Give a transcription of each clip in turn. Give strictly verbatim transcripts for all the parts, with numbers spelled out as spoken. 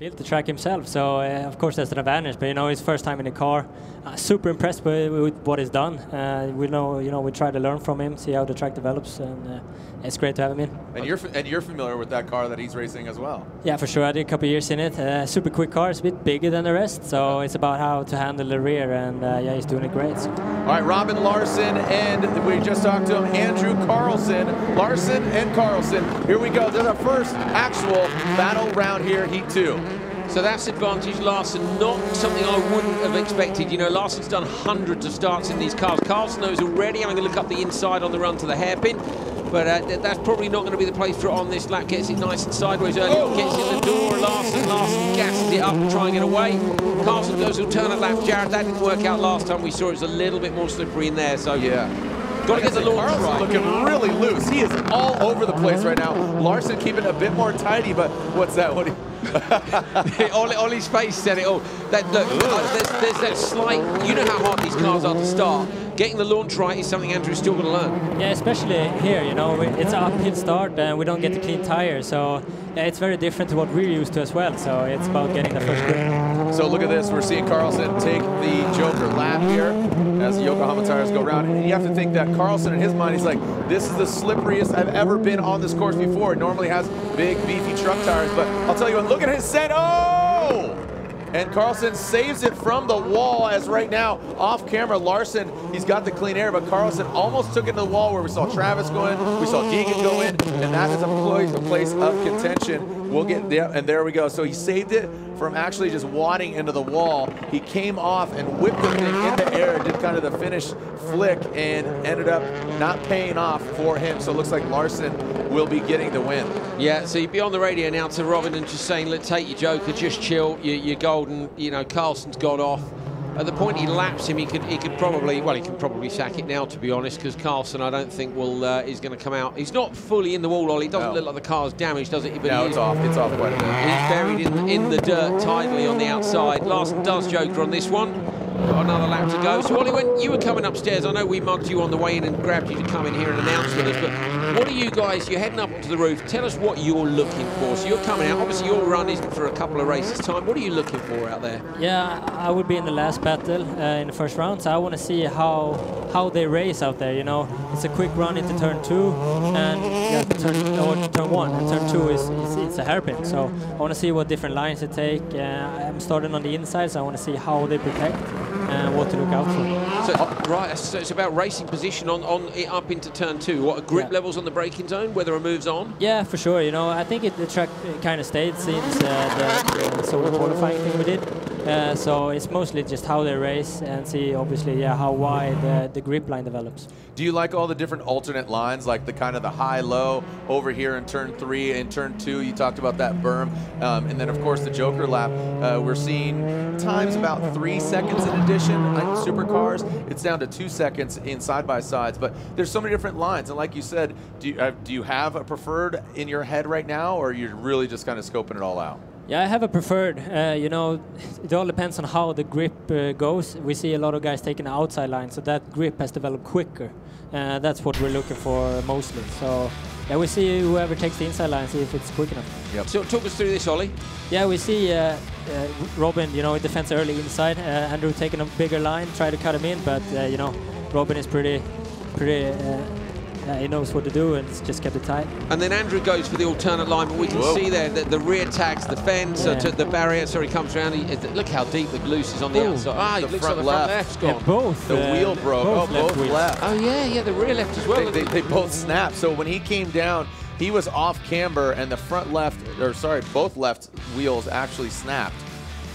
built the track himself, so uh, of course that's an advantage. But you know, his first time in the car, uh, super impressed with, with what he's done. Uh, we know, you know, we try to learn from him, see how the track develops, and uh, it's great to have him in. And you're and you're familiar with that car that he's racing as well. Yeah, for sure. I did a couple of years in it. Uh, super quick car, it's a bit bigger than the rest, so it's about how to handle the rear, and uh, yeah, he's doing it great. So. All right, Robin Larsson, and we just talked to him, Andrew Carlson. Larsson and Carlson. Here we go. They're the first actual battle round here, heat two. So that's advantage Larsson, not something I wouldn't have expected. You know, Larsson's done hundreds of starts in these cars. Carlson knows already having to look up the inside on the run to the hairpin, but uh, th that's probably not going to be the place for it on this lap. Gets it nice and sideways early, oh. Gets in the door, Larsson, Larsson gasses it up and trying it away. Carlson goes alternate lap, Jared, that didn't work out last time we saw it. It was a little bit more slippery in there, so yeah. Got to get the launch right. Looking really loose. He is all over the place right now. Larsson keeping it a bit more tidy, but what's that? What do you Ollie, Ollie's face said it all. That, look, there's, there's that slight, you know how hard these cars are to start. Getting the launch right is something Andrew's still going to learn. Yeah, especially here, you know, we, it's an uphill start and we don't get the clean tire, so yeah, it's very different to what we're used to as well, so it's about getting the first grip. So look at this, we're seeing Carlson take the Joker lap here as the Yokohama tires go round, and you have to think that Carlson, in his mind, he's like, this is the slipperiest I've ever been on this course before. It normally has big, beefy truck tires, but I'll tell you what, look at his set, oh! And Carlson saves it from the wall, as right now, off camera, Larsson, he's got the clean air, but Carlson almost took it to the wall where we saw Travis go in, we saw Deegan go in, and that is a place of contention. We'll get there, and there we go. So he saved it from actually just wadding into the wall. He came off and whipped the thing in the air, did kind of the finish flick, and ended up not paying off for him. So it looks like Larsson will be getting the win. Yeah, so you'd be on the radio now to Robin and just saying, look, take your Joker, just chill, you're, you're golden, you know, Carlson's gone off. At the point he laps him, he could he could probably, well, he can probably sack it now, to be honest, because Carlson, I don't think, will uh, is going to come out. He's not fully in the wall, Ollie. It doesn't no. look like the car's damaged, does it? But no, it's off. It's off quite a bit. He's buried in, in the dirt tidally on the outside. Larsson does Joker on this one. Got another lap to go. So, Ollie, when you were coming upstairs, I know we mugged you on the way in and grabbed you to come in here and announce with us, but what are you guys, you're heading up to the roof, tell us what you're looking for. So you're coming out, obviously your run isn't for a couple of races time, what are you looking for out there? Yeah, I would be in the last battle uh, in the first round, so I want to see how how they race out there, you know. It's a quick run into turn two, and yeah, turn, or turn one, and turn two is, is it's a hairpin, so I want to see what different lines they take. Uh, I'm starting on the inside, so I want to see how they protect and what to look out for. So, oh, right, so it's about racing position on, on it up into turn two. What, grip yeah. levels on the braking zone, whether it moves on? Yeah, for sure. You know, I think it, the track kind of stayed since uh, the, the sort of qualifying thing we did. Uh, so it's mostly just how they race and see, obviously, yeah, how wide uh, the grip line develops. Do you like all the different alternate lines, like the kind of the high-low over here in turn three and turn two? You talked about that berm, um, and then of course the Joker lap. Uh, we're seeing times about three seconds in addition. Like supercars, it's down to two seconds in side-by-sides. But there's so many different lines, and like you said, do you, uh, do you have a preferred in your head right now, or you're really just kind of scoping it all out? Yeah, I have a preferred, uh, you know, it all depends on how the grip uh, goes. We see a lot of guys taking the outside line, so that grip has developed quicker. Uh, that's what we're looking for mostly. So yeah, we see whoever takes the inside line, see if it's quick enough. Yep. So talk us through this, Ollie. Yeah, we see uh, uh, Robin, you know, it defends early inside. Uh, Andrew taking a bigger line, try to cut him in, but, uh, you know, Robin is pretty, pretty... Uh, Uh, he knows what to do and it's just kept it tight. And then Andrew goes for the alternate line, but we can Whoa. see there that the rear tags the fence, yeah. uh, the barrier, sorry, comes around. He, look how deep the loose is on the Ooh. outside. Ah, he the looks front on the front left. Left yeah, both. The uh, wheel broke. Both oh, left both left. Oh, yeah, yeah, the rear left as well. They, they, they both snapped. So when he came down, he was off camber and the front left, or sorry, both left wheels actually snapped.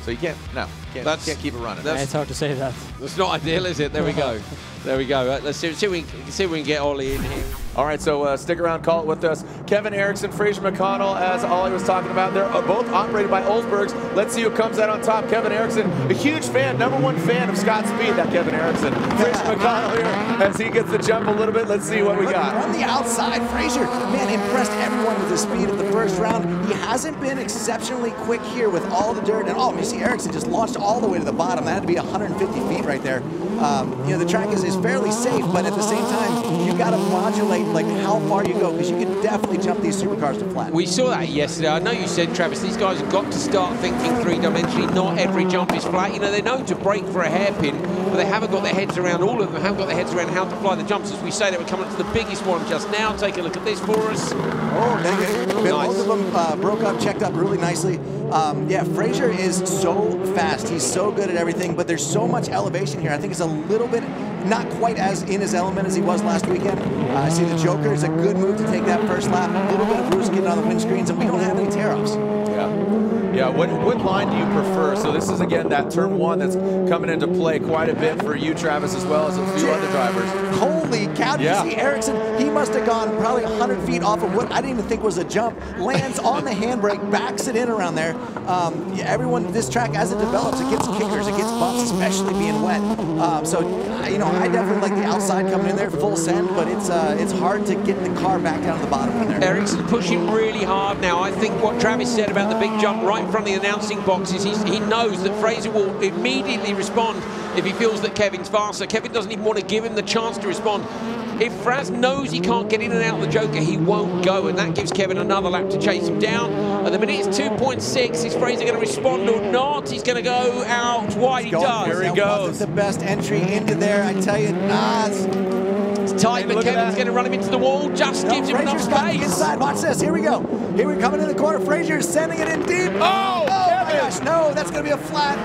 So you can't, no, can't, that's, can't keep it running. That's, yeah, it's hard to say that. That's not ideal, is it? There we go. There we go. Let's see, see, if we can, see if we can get Ollie in here. All right, so uh, stick around, call it with us. Kevin Eriksson, Fraser McConnell, as Ollie was talking about, they're both operated by Olsbergs. Let's see who comes out on top. Kevin Eriksson, a huge fan, number one fan of Scott Speed, that Kevin Eriksson. Fraser McConnell here as he gets the jump a little bit. Let's see what we got. On the outside, Fraser, man, impressed everyone struggling with his speed at the first round. He hasn't been exceptionally quick here with all the dirt. And oh, you see Eriksson just launched all the way to the bottom. That had to be one hundred fifty feet right there. Um, you know, the track is, is fairly safe, but at the same time, you've got to modulate like how far you go, because you can definitely jump these supercars to flat. We saw that yesterday. I know you said, Travis, these guys have got to start thinking three-dimensionally. Not every jump is flat. You know, they know to brake for a hairpin, but they haven't got their heads around all of them, haven't got their heads around how to fly the jumps. As we say, that we're coming up to the biggest one just now. Take a look at this for us. Oh, thank you. Nice. Both of them uh, broke up, checked up really nicely. Um, yeah, Fraser is so fast. He's so good at everything, but there's so much elevation here. I think it's a little bit not quite as in his element as he was last weekend. I uh, see the Joker is a good move to take that first lap. A little bit of bruise getting on the windscreens, and we don't have any tear-offs. Yeah. Yeah, what, what line do you prefer? So this is, again, that turn one that's coming into play quite a bit for you, Travis, as well as a few other drivers. Holy cow, did yeah. you see Eriksson? He must have gone probably one hundred feet off of what I didn't even think was a jump. Lands on the handbrake, backs it in around there. Um, yeah, everyone, this track, as it develops, it gets kickers, it gets bumps, especially being wet. Uh, so, you know, I definitely like the outside coming in there, full send, but it's uh, it's hard to get the car back down to the bottom in there. Eriksson pushing really hard now. I think what Travis said about the big jump right in front of the announcing boxes, he's, he knows that Fraser will immediately respond if he feels that Kevin's faster. Kevin doesn't even want to give him the chance to respond. If Fraz knows he can't get in and out of the Joker, he won't go, and that gives Kevin another lap to chase him down. At the minute, it's two point six. Is Fraser going to respond or not? He's going to go out wide. He does. Here he that goes. Wasn't the best entry into there, I tell you. Nah, it's, it's tight, but Kevin's going to run him into the wall. Just no, gives him Fraser's enough space. Inside. Watch this. Here we go. Here we're coming in the corner. Fraser sending it in deep. Oh, oh my gosh. No, that's going to be a flat.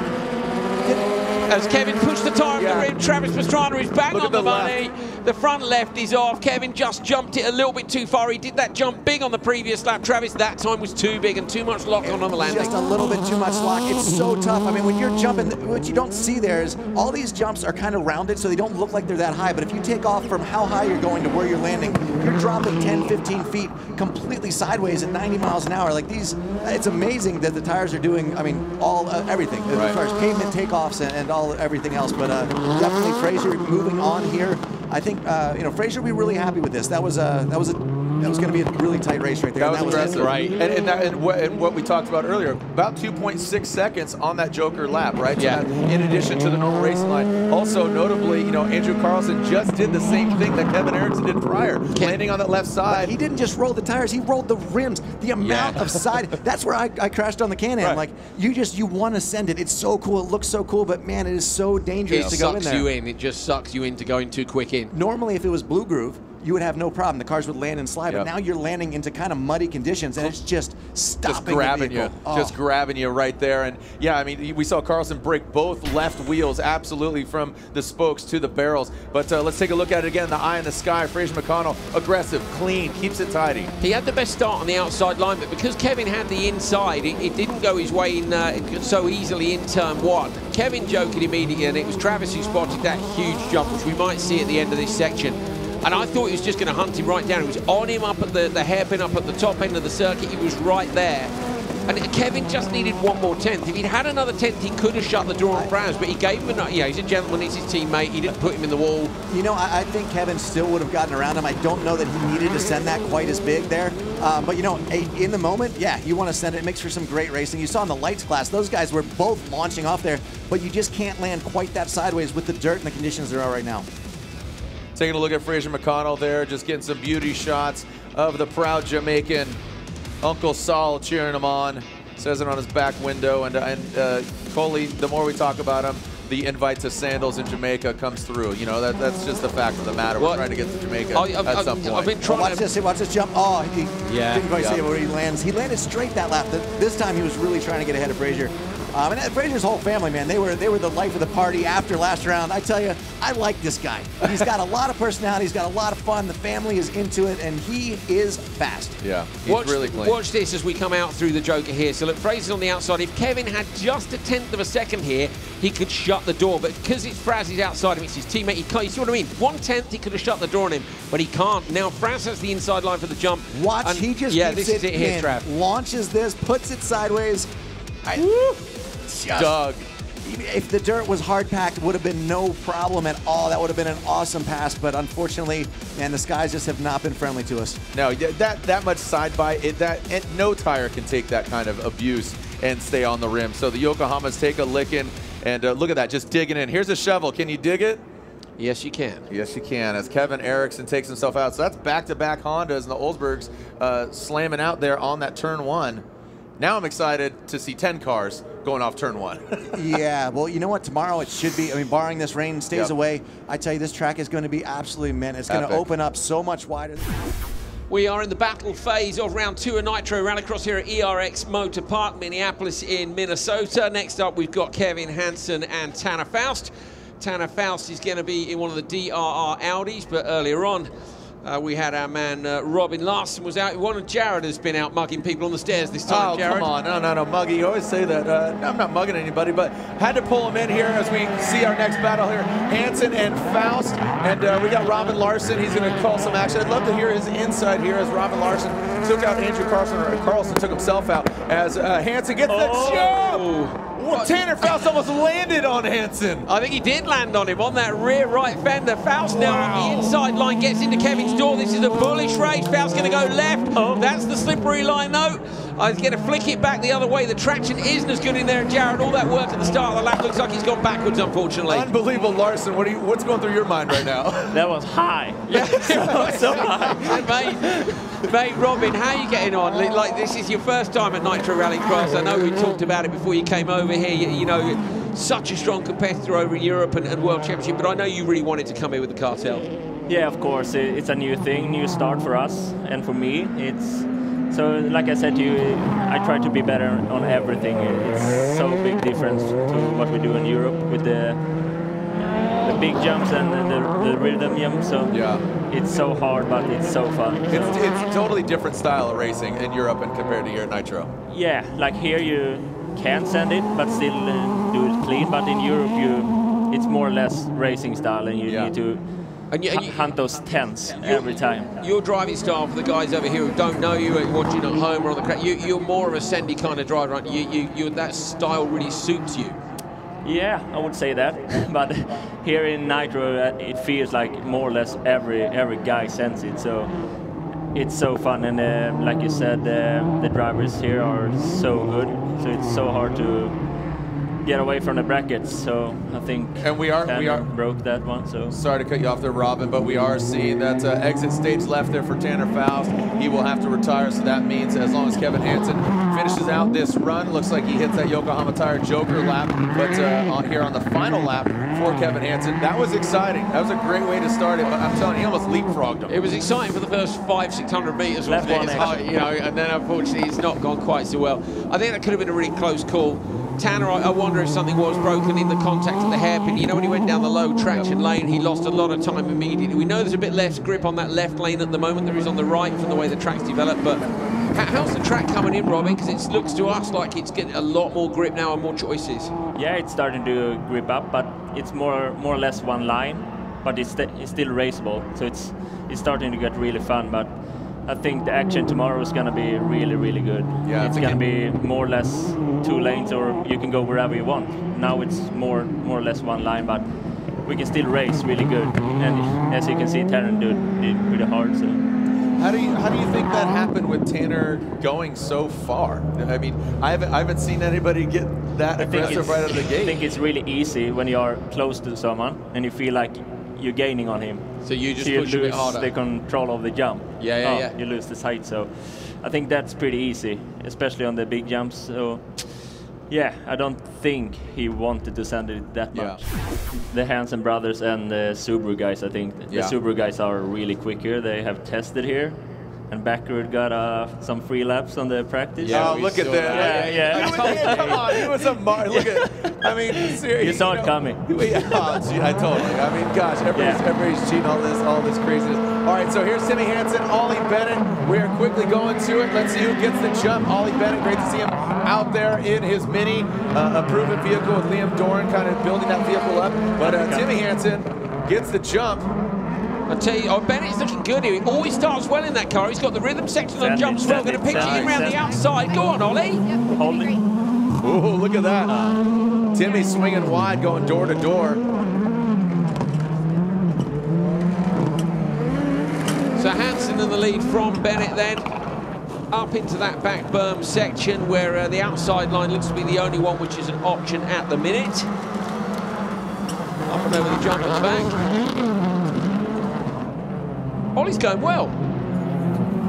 As Kevin pushed the tire yeah. on the rim, Travis Pastrana is bang Look on the, the money. Left. The front left is off. Kevin just jumped it a little bit too far. He did that jump big on the previous lap. Travis, that time was too big and too much lock on, on the landing. Just a little bit too much lock. It's so tough. I mean, when you're jumping, what you don't see there is all these jumps are kind of rounded, so they don't look like they're that high. But if you take off from how high you're going to where you're landing, you're dropping ten, fifteen feet completely sideways at ninety miles an hour. Like these, it's amazing that the tires are doing, I mean, all, uh, everything. Right. As far as pavement takeoffs and, and all. Everything else, but uh, definitely Fraser moving on here. I think uh, you know Fraser will be really happy with this. That was a that was a that was going to be a really tight race right there. That was, that was aggressive, right? And, and, that, and, what, and what we talked about earlier, about two point six seconds on that Joker lap, right? Yeah. So that, in addition to the normal racing line, also notably, you know, Andrew Carlson just did the same thing that Kevin Eriksson did prior, landing on that left side. But he didn't just roll the tires; he rolled the rims. The amount yeah. of side. That's where I, I crashed on the Can-Am. Right. Like you just you want to send it. It's so cool. It looks so cool, but man, it is so dangerous it to go in there. It sucks you in. It just sucks you into going too quick in. Normally, if it was Blue Groove, you would have no problem. The cars would land and slide, yep. but now you're landing into kind of muddy conditions, and it's just stopping Just grabbing you, oh. just grabbing you right there. And yeah, I mean, we saw Carlson break both left wheels, absolutely from the spokes to the barrels. But uh, let's take a look at it again, the eye in the sky. Fraser McConnell, aggressive, clean, keeps it tidy. He had the best start on the outside line, but because Kevin had the inside, it, it didn't go his way in, uh, so easily in turn one. Kevin joked immediately, and it was Travis who spotted that huge jump, which we might see at the end of this section. And I thought he was just going to hunt him right down. It was on him up at the, the hairpin, up at the top end of the circuit. He was right there. And Kevin just needed one more tenth. If he'd had another tenth, he could have shut the door on Fraz, but he gave him a, yeah, he's a gentleman, he's his teammate. He didn't put him in the wall. You know, I, I think Kevin still would have gotten around him. I don't know that he needed to send that quite as big there. Um, but, you know, in the moment, yeah, you want to send it. It makes for some great racing. You saw in the lights class, those guys were both launching off there, but you just can't land quite that sideways with the dirt and the conditions there are right now. Taking a look at Fraser McConnell there, just getting some beauty shots of the proud Jamaican. Uncle Sol cheering him on, says it on his back window. And, and uh, Coley, the more we talk about him, the invite to Sandals in Jamaica comes through. You know, that, that's just the fact of the matter. We're what? trying to get to Jamaica I, I, at some I, point. I've been trying oh, watch to... this, watch this jump. Oh, he yeah. didn't quite yeah. see where he lands. He landed straight that lap. This time he was really trying to get ahead of Fraser. Um, and Fraser's whole family, man, they were they were the life of the party after last round. I tell you, I like this guy. He's got a lot of personality. He's got a lot of fun. The family is into it, and he is fast. Yeah, he's watch, really clean. Watch this as we come out through the Joker here. So look, Fraser's on the outside. If Kevin had just a tenth of a second here, he could shut the door. But because it's Fraz, he's outside him, it's his teammate. He can't, you see what I mean? One tenth, he could have shut the door on him, but he can't. Now Fraz has the inside line for the jump. Watch, and he just yeah, this it is it here, Trav. Launches this, puts it sideways. I, Dug if the dirt was hard packed, would have been no problem at all. That would have been an awesome pass, but unfortunately, man, the skies just have not been friendly to us. No, that that much side by it, that it, no tire can take that kind of abuse and stay on the rim. So the Yokohamas take a licking, and uh, look at that, just digging in. Here's a shovel. Can you dig it? Yes, you can. Yes, you can, as Kevin Eriksson takes himself out. So that's back-to-back Hondas, and the Olsbergs uh, slamming out there on that turn one. Now I'm excited to see ten cars going off turn one. Yeah, well, you know what? Tomorrow it should be, I mean, barring this rain stays yep. away, I tell you, this track is going to be absolutely mint. It's going to open up so much wider. We are in the battle phase of round two of Nitro Rallycross here at E R X Motor Park, Minneapolis in Minnesota. Next up, we've got Kevin Hansen and Tanner Foust. Tanner Foust is going to be in one of the D R R Audis, but earlier on uh, we had our man uh, Robin Larsson was out. One of Jared has been out mugging people on the stairs this time. Oh, Jared. Come on. No, no, no, muggy. You always say that. Uh, I'm not mugging anybody, but had to pull him in here as we see our next battle here. Hansen and Foust, and uh, we got Robin Larsson. He's going to call some action. I'd love to hear his insight here as Robin Larsson took out Andrew Carlson, or Carlson took himself out as uh, Hansen gets oh. the jump. Well, Tanner Foust almost landed on Hansen. I think he did land on him on that rear right fender. Foust wow. now on the inside line gets into Kevin's door. This is a bullish race. Faust's going to go left. Oh, that's the slippery line though. I'm going to flick it back the other way. The traction isn't as good in there. Jared, all that work at the start of the lap looks like he's gone backwards, unfortunately. Unbelievable, Larsson. What are you, what's going through your mind right now? That was high. Yeah, it was so high. Mate, mate, Robin, how are you getting on? Like, this is your first time at Nitro Rallycross. I know we talked about it before you came over here. You, you know, such a strong competitor over in Europe and, and World Championship, but I know you really wanted to come here with the cartel. Yeah, of course. It, it's a new thing, new start for us and for me. It's... So, like I said to you, I try to be better on everything. It's so big difference to what we do in Europe with the the big jumps and the, the rhythm jump. So yeah. It's so hard, but it's so fun. It's, so. It's a totally different style of racing in Europe and compared to here at Nitro. Yeah, like here you can send it, but still do it clean. But in Europe, you it's more or less racing style, and you yeah. need to. And you, and you hunt those tents every time. Your driving style, for the guys over here who don't know you, watching at home or on the crack, you, you're more of a sandy kind of driver, aren't you? You, you, that style really suits you. Yeah, I would say that. But here in Nitro, it feels like more or less every every guy sends it. So it's so fun, and uh, like you said, uh, the drivers here are so good. So it's so hard to. Get away from the brackets, so I think. And we are, we are broke that one. So sorry to cut you off there, Robin, but we are seeing that uh, exit stage left there for Tanner Foust. He will have to retire, so that means as long as Kevin Hansen finishes out this run, looks like he hits that Yokohama tire joker lap. But uh, on here on the final lap for Kevin Hansen, that was exciting. That was a great way to start it. But I'm telling you, he almost leapfrogged him. It was exciting for the first five, six hundred meters, left one, high, you know, and then unfortunately it's not gone quite so well. I think that could have been a really close call. Tanner, I wonder if something was broken in the contact of the hairpin. You know, when he went down the low traction lane, he lost a lot of time immediately. We know there's a bit less grip on that left lane at the moment. There is on the right from the way the track's developed. But how's the track coming in, Robin? Because it looks to us like it's getting a lot more grip now and more choices. Yeah, it's starting to grip up, but it's more more or less one line. But it's, st it's still raceable, so it's it's starting to get really fun. But I think the action tomorrow is going to be really, really good. Yeah, it's going to be more or less two lanes, or you can go wherever you want. Now it's more, more or less one line, but we can still race really good. And as you can see, Tanner did, did pretty hard. So. How do you how do you think that happened with Tanner going so far? I mean, I haven't I haven't seen anybody get that aggressive right out of the gate. I think it's really easy when you are close to someone and you feel like you're gaining on him. So you just so you push lose a bit harder. The control of the jump. Yeah, yeah, oh, yeah. You lose the height, so I think that's pretty easy, especially on the big jumps. So yeah, I don't think he wanted to send it that much. Yeah. The Hansen brothers and the Subaru guys, I think the yeah. Subaru guys are really quick here. They have tested here. And Bakkerud got uh, some free laps on the practice. Yeah, oh, look at that. Yeah, yeah. yeah. Come, yeah, come on, he was a mar. Look at I mean, seriously. You saw you know, it coming. Yeah, oh, gee, I totally. I mean, gosh, everybody's, yeah. everybody's cheating all this, all this craziness. All right, so here's Timmy Hansen, Ollie Bennett. We are quickly going to it. Let's see who gets the jump. Ollie Bennett, great to see him out there in his Mini, uh, a proven vehicle with Liam Doran kind of building that vehicle up. But uh, Timmy Hansen gets the jump. I tell you, oh, Bennett's looking good here. He always starts well in that car. He's got the rhythm section on jumps well. Going to picture him around the outside. Go on, Ollie. Yep, hold it. Ooh, look at that. Uh, Timmy swinging wide, going door to door. So Hansen in the lead from Bennett then, up into that back berm section where uh, the outside line looks to be the only one which is an option at the minute. Up and over the jump at the back. Ollie's going well.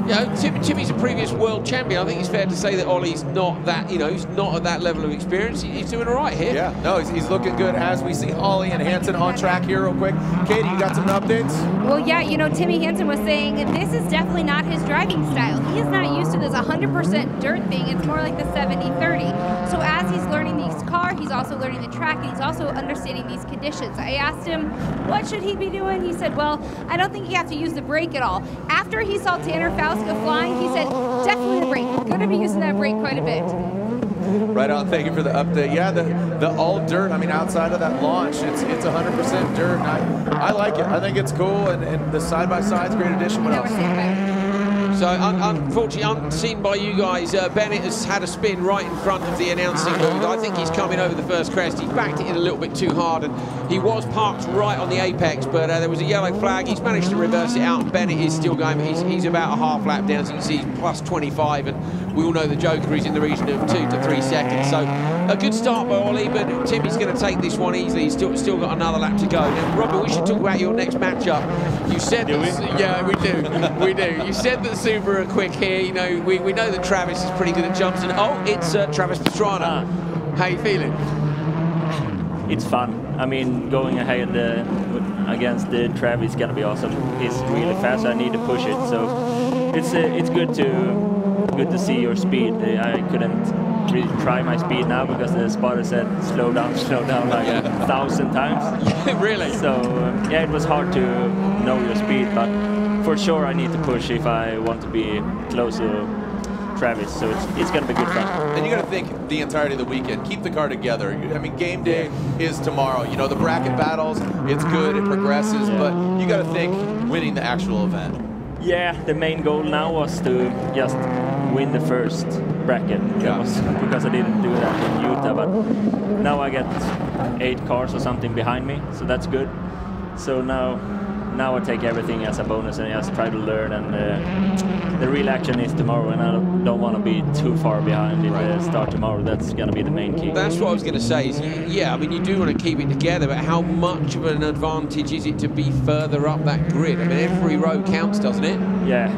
You know, Tim, Timmy's a previous world champion. I think it's fair to say that Ollie's not that, you know, he's not at that level of experience. He's doing all right here. Yeah, no, he's, he's looking good as we see Ollie and Hansen on track here real quick. Katie, you got some updates? Well, yeah, you know, Timmy Hansen was saying this is definitely not his driving style. He is not used to this one hundred percent dirt thing. It's more like the seventy thirty. So as he's learning the car, he's also learning the track, and he's also understanding these conditions. I asked him, what should he be doing? He said, well, I don't think you have to use the brake at all. After he saw Tanner Foust go flying, he said, definitely the brake. Going to be using that brake quite a bit. Right on. Thank you for the update. Yeah, the the all dirt. I mean, outside of that launch, it's it's one hundred percent dirt. And I, I like it. I think it's cool, and, and the side by side's great addition. What else? So un unfortunately, unseen by you guys, uh, Bennett has had a spin right in front of the announcing booth. I think he's coming over the first crest. He backed it in a little bit too hard, and he was parked right on the apex, but uh, there was a yellow flag. He's managed to reverse it out. Bennett is still going, but he's, he's about a half lap down. So you can see he's plus twenty-five, and we all know the joker is in the region of two to three seconds. So a good start by Ollie, but Timmy's going to take this one easily. He's still, still got another lap to go. Now, Robert, we should talk about your next matchup. You said do that, we? Yeah, we do. We do. You said that Subaru are quick here. You know, we, we know that Travis is pretty good at jumps, and oh, it's uh, Travis Pastrana. Uh, How you feeling? It's fun. I mean, going ahead uh, against the Travis is going to be awesome. It's really fast. I need to push it, so it's uh, it's good to good to see your speed. I couldn't really try my speed now because the spotter said slow down, slow down like yeah. a thousand times. Really? So uh, yeah, it was hard to know your speed, but for sure I need to push if I want to be closer to Travis. So it's, it's going to be good fun. And you got to think the entirety of the weekend, keep the car together. I mean, game day is tomorrow. You know, the bracket battles, it's good, it progresses, yeah. but you got to think winning the actual event. Yeah, the main goal now was to just win the first bracket. Yeah. It was because I didn't do that in Utah, but now I get eight cars or something behind me, so that's good. So now, now I take everything as a bonus and just try to learn. And uh, the real action is tomorrow, and I don't want to be too far behind if I start tomorrow. That's going to be the main key. That's what I was going to say. Is, yeah, I mean, you do want to keep it together, but how much of an advantage is it to be further up that grid? I mean, every row counts, doesn't it? Yeah,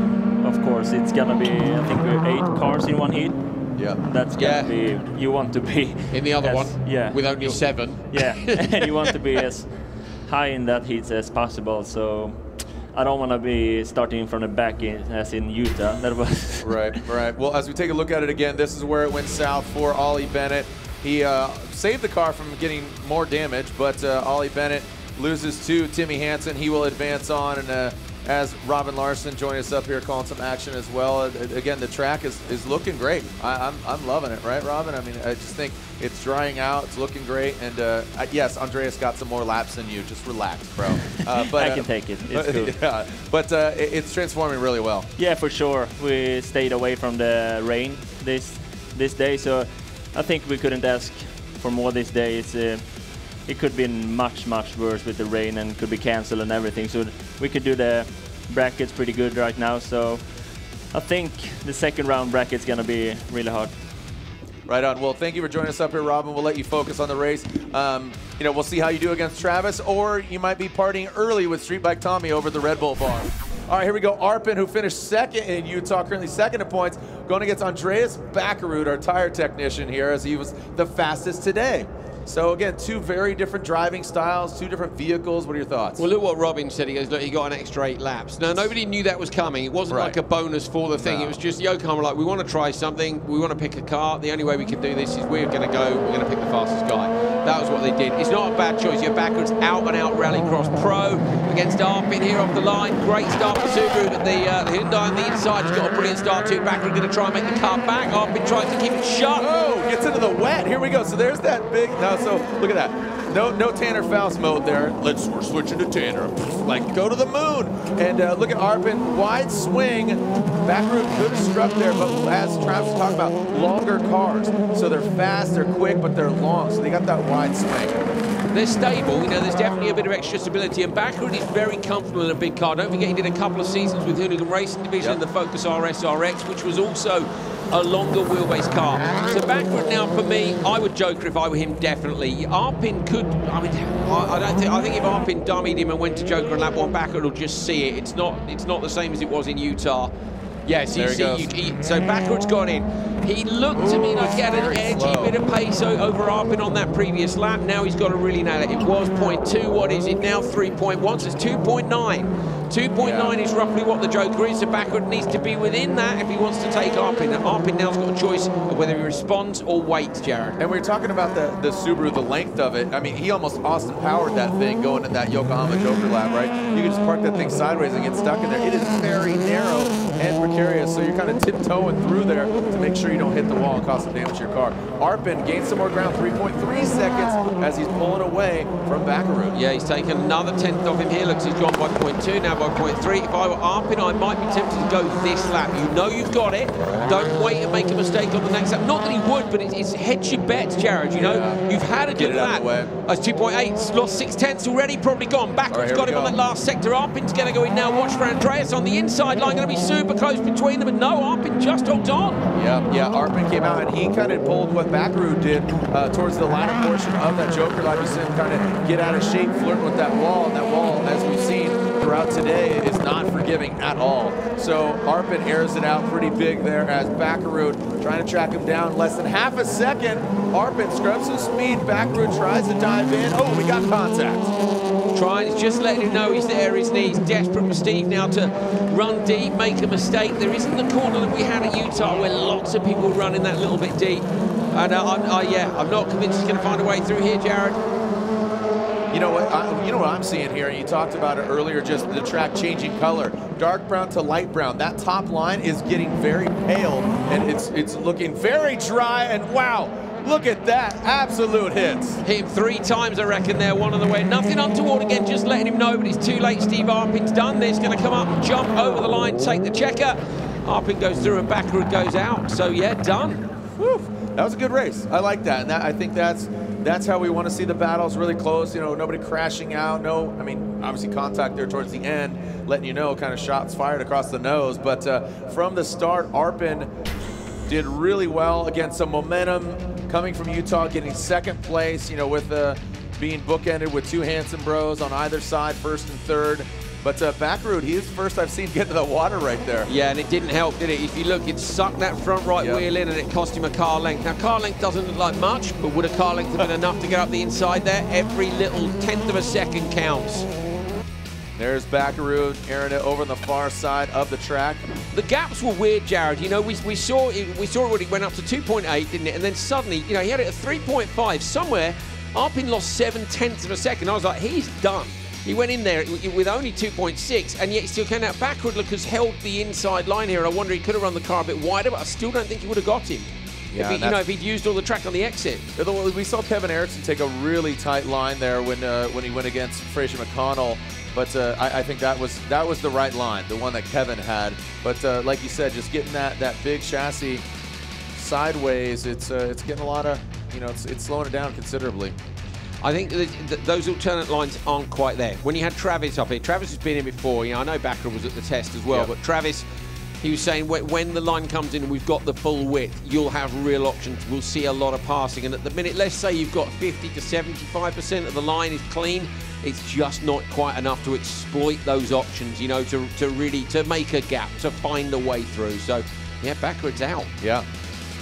of course. It's going to be, I think, eight cars in one heat. Yeah, that's going to yeah. be, you want to be... In the other as, one, yeah, with only seven. Yeah, and you want to be as... high in that heat as possible, so I don't want to be starting from the back in, as in Utah. That was right, right. Well, as we take a look at it again, this is where it went south for Ollie Bennett. He uh, saved the car from getting more damage, but uh, Ollie Bennett loses to Timmy Hansen. He will advance on, and uh, as Robin Larsson joins us up here calling some action as well. Again, the track is, is looking great. I, I'm, I'm loving it, right, Robin? I mean, I just think it's drying out. It's looking great. And, uh, yes, Andreas got some more laps than you. Just relax, bro. Uh, but, I can uh, take it. It's but, cool. Yeah, but uh, it, it's transforming really well. Yeah, for sure. We stayed away from the rain this this day, so I think we couldn't ask for more this day. It's... Uh, It could be much, much worse with the rain and could be cancelled and everything. So we could do the brackets pretty good right now. So I think the second round bracket's going to be really hard. Right on. Well, thank you for joining us up here, Robin. We'll let you focus on the race. Um, you know, we'll see how you do against Travis, or you might be partying early with Street Bike Tommy over the Red Bull bar. All right, here we go. Arpin, who finished second in Utah, currently second in points, going against Andreas Bakkerud, our tire technician here, as he was the fastest today. So again, two very different driving styles, two different vehicles. What are your thoughts? Well, look what Robin said. He goes, look, he got an extra eight laps. Now, nobody knew that was coming. It wasn't right. like a bonus for the thing. No. It was just Yokohama like, we want to try something. We want to pick a car. The only way we can do this is we're going to go, we're going to pick the fastest guy. That was what they did. It's not a bad choice. You're backwards, out and out Rallycross pro against Arpin here off the line. Great start for Subaru, but the, uh, the Hyundai on the inside has got a brilliant start too. Bakkerud going to try and make the car back. Arpin tries to keep it shut. Oh, gets into the wet. Here we go. So there's that big, no, so look at that. No no Tanner Foust mode there. Let's, we're switching to Tanner. Like, go to the moon. And uh, look at Arpin, wide swing. Bakkerud could have struck there, but as Travis was talking about, longer cars. So they're fast, they're quick, but they're long. So they got that wide swing. They're stable, you know, there's definitely a bit of extra stability, and Bakkerud is very comfortable in a big car. Don't forget he did a couple of seasons with Hoonigan Racing Division and yep. the Focus R S R X, which was also a longer wheelbase car. So Bakkerud now, for me, I would joker if I were him, definitely. Arpin could, I mean, I, I don't think, I think if Arpin dummied him and went to joker on lap one, Bakkerud will just see it. It's not, it's not the same as it was in Utah. Yes, you see, you, he, so Bakkerud's gone in. He looked to me like he had an edgy slow. bit of pace over Arpin on that previous lap. Now he's got to really nail it. It was point two, what is it now? three point one, so it's two point nine. two point nine yeah. is roughly what the joker is, so Bakkerud needs to be within that if he wants to take Arpin. Now, Arpin now's got a choice of whether he responds or waits, Jared. And we were talking about the, the Subaru, the length of it. I mean, he almost Austin powered that thing going in that Yokohama joker lap, right? You could just park that thing sideways and get stuck in there. It is very narrow and precarious, so you're kind of tiptoeing through there to make sure you don't hit the wall and cause some damage to your car. Arpin gains some more ground, three point three seconds as he's pulling away from Bakkerud. Yeah, he's taken another tenth off him here. Looks he's gone by point two, now by point three. If I were Arpin, I might be tempted to go this lap. You know you've got it. Don't wait and make a mistake on the next lap. Not that he would, but it's, it's hedge your bets, Jared. You know, yeah. you've had a good lap. That's two point eight, lost six tenths already, probably gone. Bakkerud's right, got him go. on that last sector. Arpin's going to go in now. Watch for Andreas on the inside line. Going to be super close between them, and no, Arpin just hooked on. Yeah, yeah, Arpin came out, and he kind of pulled what Bakkerud did uh, towards the latter portion of that joker lap. You see him kind of get out of shape, flirt with that wall, and that wall, as we've seen throughout today, is not forgiving at all. So Arpin airs it out pretty big there as Bakkerud trying to track him down. Less than half a second, Arpin scrubs his speed, Bakkerud tries to dive in. Oh, we got contact. Trying, just letting him know he's there, his knees. Desperate for Steve now to run deep, make a mistake. There isn't the corner that we had at Utah where lots of people run in that little bit deep. And uh, I'm, uh, yeah, I'm not convinced he's going to find a way through here, Jared. You know what? I, you know what I'm seeing here. You talked about it earlier, just the track changing color, dark brown to light brown. That top line is getting very pale, and it's it's looking very dry. And wow. Look at that, absolute hits. Hit him three times, I reckon, there, one on the way. Nothing untoward again, just letting him know, but it's too late. Steve Arpin's done this, gonna come up, jump over the line, take the checker. Arpin goes through and Bakkerud goes out, so yeah, done. Whew. That was a good race, I like that. And that, I think that's that's how we wanna see the battles, really close, you know, nobody crashing out, no, I mean, obviously contact there towards the end, letting you know, kind of shots fired across the nose, but uh, from the start, Arpin did really well. Again, some momentum coming from Utah, getting second place, you know, with uh, being bookended with two Hansen bros on either side, first and third. But uh, Bakkerud, he is first I've seen get to the water right there. Yeah, and it didn't help, did it? If you look, it sucked that front right yep. wheel in, and it cost him a car length. Now, car length doesn't look like much, but would a car length have been enough to get up the inside there? Every little tenth of a second counts. There's Bakkerud airing it over on the far side of the track. The gaps were weird, Jared. You know, we, we saw it, we saw it when it went up to two point eight, didn't it? And then suddenly, you know, he had it at three point five. Somewhere, Arpin lost seven tenths of a second. I was like, he's done. He went in there with only two point six, and yet he still came out. Bakkerud, look, has held the inside line here. I wonder, he could have run the car a bit wider, but I still don't think he would have got him. Yeah, if he, you know, if he'd used all the track on the exit. We saw Kevin Eriksson take a really tight line there when uh, when he went against Fraser McConnell. But uh, I, I think that was that was the right line, the one that Kevin had. But uh, like you said, just getting that that big chassis sideways, it's uh, it's getting a lot of, you know, it's it's slowing it down considerably. I think that th those alternate lines aren't quite there. When you had Travis up here, Travis has been in before. You know, I know Bakkerud was at the test as well, yep. but Travis, he was saying when the line comes in and we've got the full width, you'll have real options. We'll see a lot of passing. And at the minute, let's say you've got fifty to seventy-five percent of the line is clean. It's just not quite enough to exploit those options, you know, to, to really, to make a gap, to find a way through. So, yeah, Bakkerud's out. Yeah.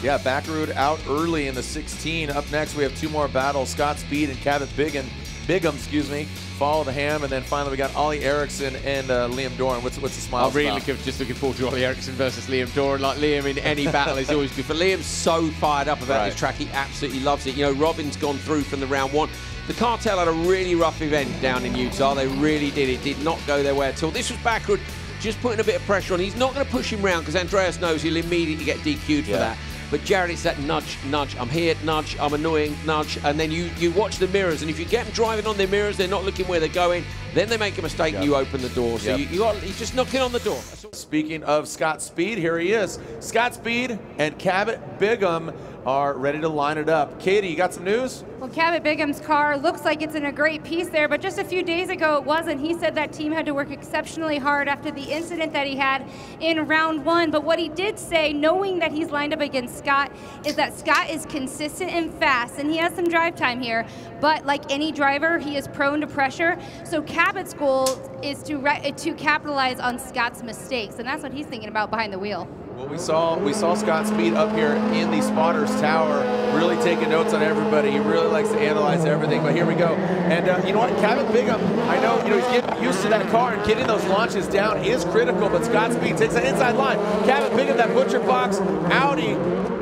Yeah, Bakkerud out early in the sixteen. Up next, we have two more battles. Scott Speed and Cabot Bigham, Bigham, excuse me. Follow the ham, and then finally we got Ollie Eriksson and uh, Liam Doran. What's what's the smile? I'm really look, just looking forward to Ollie Eriksson versus Liam Doran. Like Liam in any battle is always good. But Liam's so fired up about right. this track, he absolutely loves it. You know, Robin's gone through from the round one. The Cartel had a really rough event down in Utah. They really did. It did not go their way at all. This was Bakkerud just putting a bit of pressure on. He's not going to push him round because Andreas knows he'll immediately get D Q'd yeah. for that. But Jared, it's that nudge, nudge. I'm here, nudge. I'm annoying, nudge. And then you, you watch the mirrors, and if you get them driving on their mirrors, they're not looking where they're going. Then they make a mistake, yep. and you open the door. So yep. you, you got, he's just knocking on the door. Speaking of Scott Speed, here he is. Scott Speed and Cabot Bigham are ready to line it up. Katie, you got some news? Well, Cabot Bigham's car looks like it's in a great piece there, but just a few days ago it wasn't. He said that team had to work exceptionally hard after the incident that he had in round one. But what he did say, knowing that he's lined up against Scott, is that Scott is consistent and fast, and he has some drive time here. But like any driver, he is prone to pressure. So Cabot's goal is to, re to capitalize on Scott's mistakes, and that's what he's thinking about behind the wheel. Well, we saw, we saw Scott Speed up here in the spotters tower, really taking notes on everybody. He really likes to analyze everything, but here we go. And uh, you know what, Cabot Bigham, I know, you know, he's getting used to that car, and getting those launches down is critical, but Scott Speed takes that inside line. Cabot Bigham, that butcher box, Audi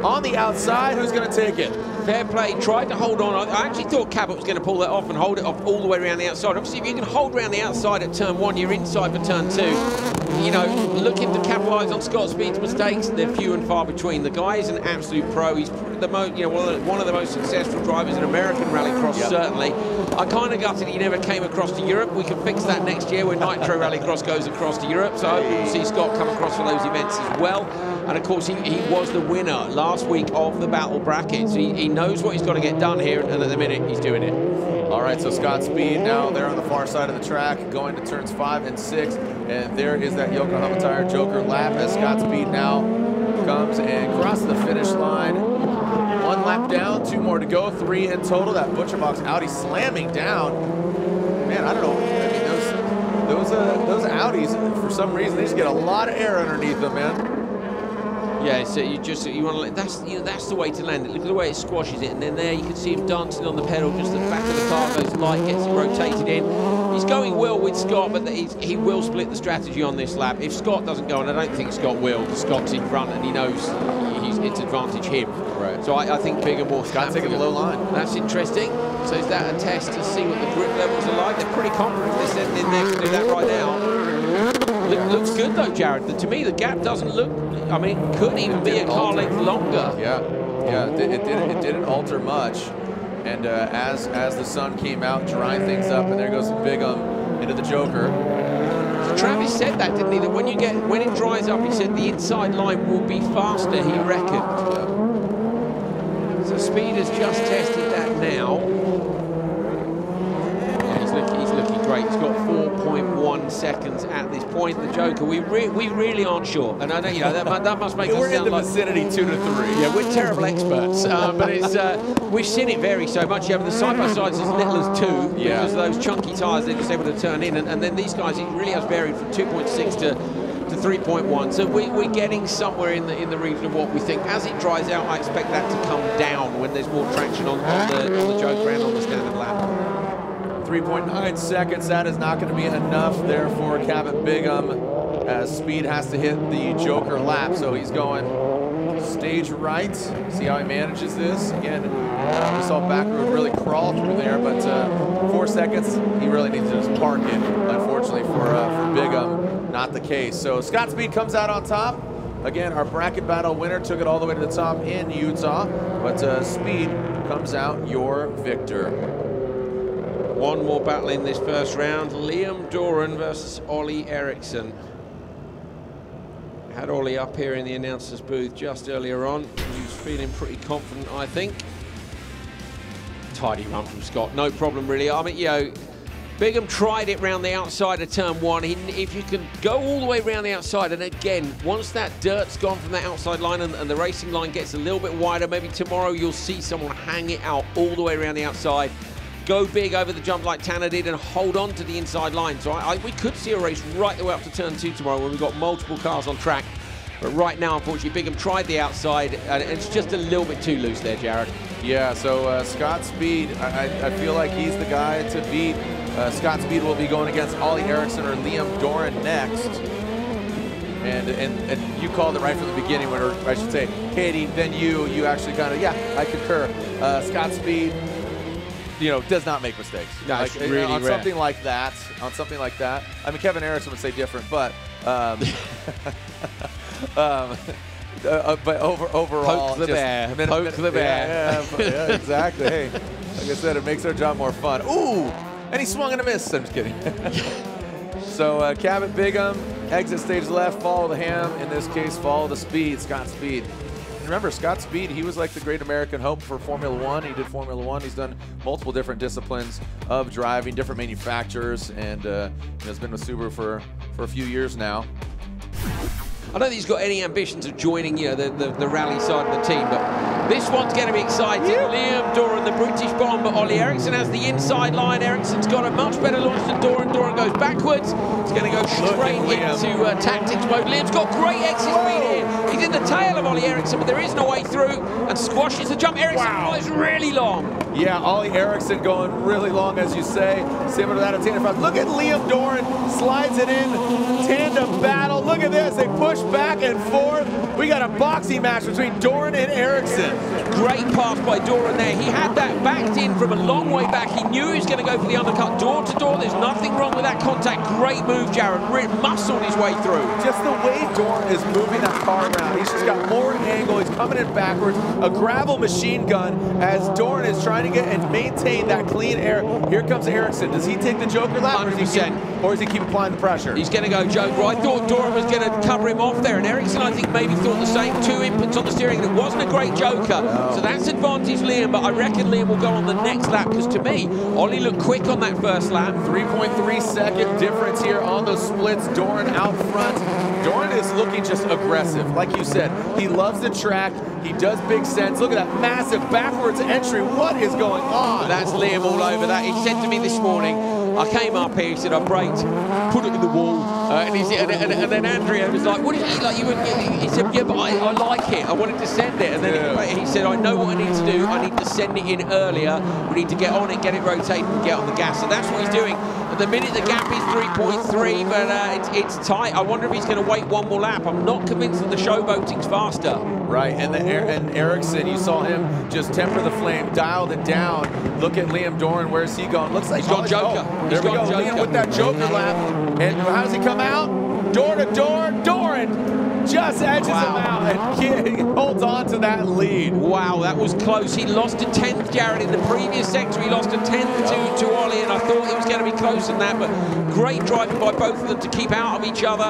on the outside. Who's gonna take it? Fair play, tried to hold on. I actually thought Cabot was gonna pull that off and hold it off all the way around the outside. Obviously, if you can hold around the outside at turn one, you're inside for turn two. You know, looking to capitalise on Scott Speed's mistakes, they're few and far between. The guy is an absolute pro. He's the most, you know, one of the, one of the most successful drivers in American Rallycross, yep. certainly. I kind of gutted he never came across to Europe. We can fix that next year when Nitro Rallycross goes across to Europe. So I hope we'll see Scott come across for those events as well. And of course, he, he was the winner last week of the battle brackets. He, he knows what he's got to get done here, and at the minute, he's doing it. All right, so Scott Speed now, they're on the far side of the track, going to turns five and six. And there is that Yokohama Tire Joker lap as Scott Speed now comes and crosses the finish line. One lap down, two more to go, three in total. That butcher box Audi slamming down. Man, I don't know. I mean, those, those, uh, those Audis, for some reason, they just get a lot of air underneath them, man. Yeah, so you just you want to that's you know, that's the way to land it. Look at the way it squashes it, and then there you can see him dancing on the pedal. Just the back of the car goes light, gets it rotated in. He's going well with Scott, but he's, he will split the strategy on this lap. If Scott doesn't go, and I don't think Scott will, because Scott's in front and he knows he's it's advantage him. Right. So I, I think bigger more. Scott's taking the low line. That's interesting. So is that a test to see what the grip levels are like? They're pretty confident they're sitting in there to do that right now. It looks good though, Jared. The, to me, the gap doesn't look, I mean, it could even it be a car length longer. Yeah, yeah, it, it, didn't, it didn't alter much. And uh, as as the sun came out, drying things up, and there goes Bigham into the Joker. So Travis said that, didn't he? That when you get, when it dries up, he said the inside line will be faster, he reckoned. Yeah. So Speed has just tested that now. Great. He's got four point one seconds at this point. The Joker, we re we really aren't sure, and I know you know that, that must make us we're sound in the like, vicinity two to three. Yeah, we're terrible experts, uh, but it's uh, we've seen it vary so much. You have the side by sides as little as two yeah. because of those chunky tires they're just able to turn in, and, and then these guys it really has varied from two point six to. to three point one, so we, we're getting somewhere in the in the region of what we think. As it dries out, I expect that to come down when there's more traction on, on, the, on the Joker and on the standard lap. three point nine seconds, that is not going to be enough there for Cabot Bigham as Speed has to hit the Joker lap, so he's going stage right. See how he manages this. Again, uh, we saw Bakkerud really crawl through there, but uh, four seconds, he really needs to just park it, unfortunately for, uh, for Bigham. Not the case. So Scott Speed comes out on top. Again, our bracket battle winner took it all the way to the top in Utah, but uh, Speed comes out your victor. One more battle in this first round. Liam Doran versus Ollie Eriksson. Had Ollie up here in the announcer's booth just earlier on. He was feeling pretty confident, I think. Tidy run from Scott. No problem, really. I mean, you know, Bigham tried it round the outside of turn one. He, if you can go all the way round the outside, and again, once that dirt's gone from that outside line and, and the racing line gets a little bit wider, maybe tomorrow you'll see someone hang it out all the way around the outside. Go big over the jump like Tanner did and hold on to the inside line. So I, I, we could see a race right the way up to turn two tomorrow when we've got multiple cars on track. But right now, unfortunately, Bigham tried the outside, and it's just a little bit too loose there, Jared. Yeah, so uh, Scott Speed, I, I, I feel like he's the guy to beat. Uh, Scott Speed will be going against Ollie Eriksson or Liam Doran next. And, and and you called it right from the beginning, or I should say, Katie, then you, you actually kind of, yeah, I concur. Uh, Scott Speed, you know, does not make mistakes. No, like, really on rare. something like that, on something like that. I mean, Kevin Eriksson would say different, but um, um, Uh, but over, overall, poke the bear. Poke minute, the bear. Yeah, yeah, yeah, exactly. Hey, like I said, it makes our job more fun. Ooh, and he swung and a miss. I'm just kidding. So uh, Cabot Bigham, exit stage left, follow the ham. In this case, follow the Speed, Scott Speed. And remember, Scott Speed, he was like the great American hope for Formula One. He did Formula One. He's done multiple different disciplines of driving, different manufacturers, and uh, you know, has been with Subaru for, for a few years now. I don't think he's got any ambitions of joining, you know, the, the, the rally side of the team, but this one's going to be exciting. Yeah. Liam Doran, the British bomb, but Ollie Eriksson has the inside line. Eriksson's got a much better launch than Doran. Doran goes backwards. He's going to go straight into uh, tactics mode. Liam's got great exit speed here. He's in the tail of Ollie Eriksson, but there is no way through, and squashes the jump. Eriksson wow. flies really long. Yeah, Ollie Eriksson going really long, as you say. Similar to that of Tanner Foust. Look at Liam Doran, slides it in, tandem battle. Look at this, they push back and forth. We got a boxing match between Doran and Eriksson. Great pass by Doran there. He had that backed in from a long way back. He knew he was going to go for the undercut door to door. There's nothing wrong with that contact. Great move, Jared. Rick muscled his way through. Just the way Doran is moving that car around. He's just got more angle. He's coming in backwards. A gravel machine gun as Doran is trying to get and maintain that clean air. Here comes Eriksson. Does he take the Joker lap? one hundred percent. Or is he keep, or is he keep applying the pressure? He's going to go Joker. I thought Doran was going to cover him off there, and Eriksson, I think, maybe thought the same. Two inputs on the steering. It wasn't a great Joker. No. So that's advantage Liam, but I reckon Liam will go on the next lap, because to me, Ollie looked quick on that first lap. three point three second difference here on those splits. Doran out front. Doran is looking just aggressive. Like you said, he loves the track. He does big sense. Look at that massive backwards entry. What is going on? That's Liam all over that. He said to me this morning, I came up here, he said, I braked, put it in the wall. Uh, and, he said, and, and, and then Andrea was like, what did you like? You wouldn't get, he said, yeah, but I, I like it. I wanted to send it. And then yeah. he, he said, I know what I need to do. I need to send it in earlier. We need to get on it, get it rotated, and get on the gas. And that's what he's doing. At the minute, the gap is three point three, but uh, it's, it's tight. I wonder if he's going to wait one more lap. I'm not convinced that the showboating's faster. Right, and, the, and Eriksson, you saw him just temper the flame, dialed it down. Look at Liam Doran, where's he going? Looks like he's got Joker. Oh, there he's we go, Joker. Liam with that Joker lap. And how does he come out? Door to door, Doran just edges wow. him out and kid, he holds on to that lead. Wow, that was close. He lost a tenth, Jared, in the previous sector. He lost a tenth oh. to, to Ollie, and I thought it was going to be closer than that, but great driving by both of them to keep out of each other.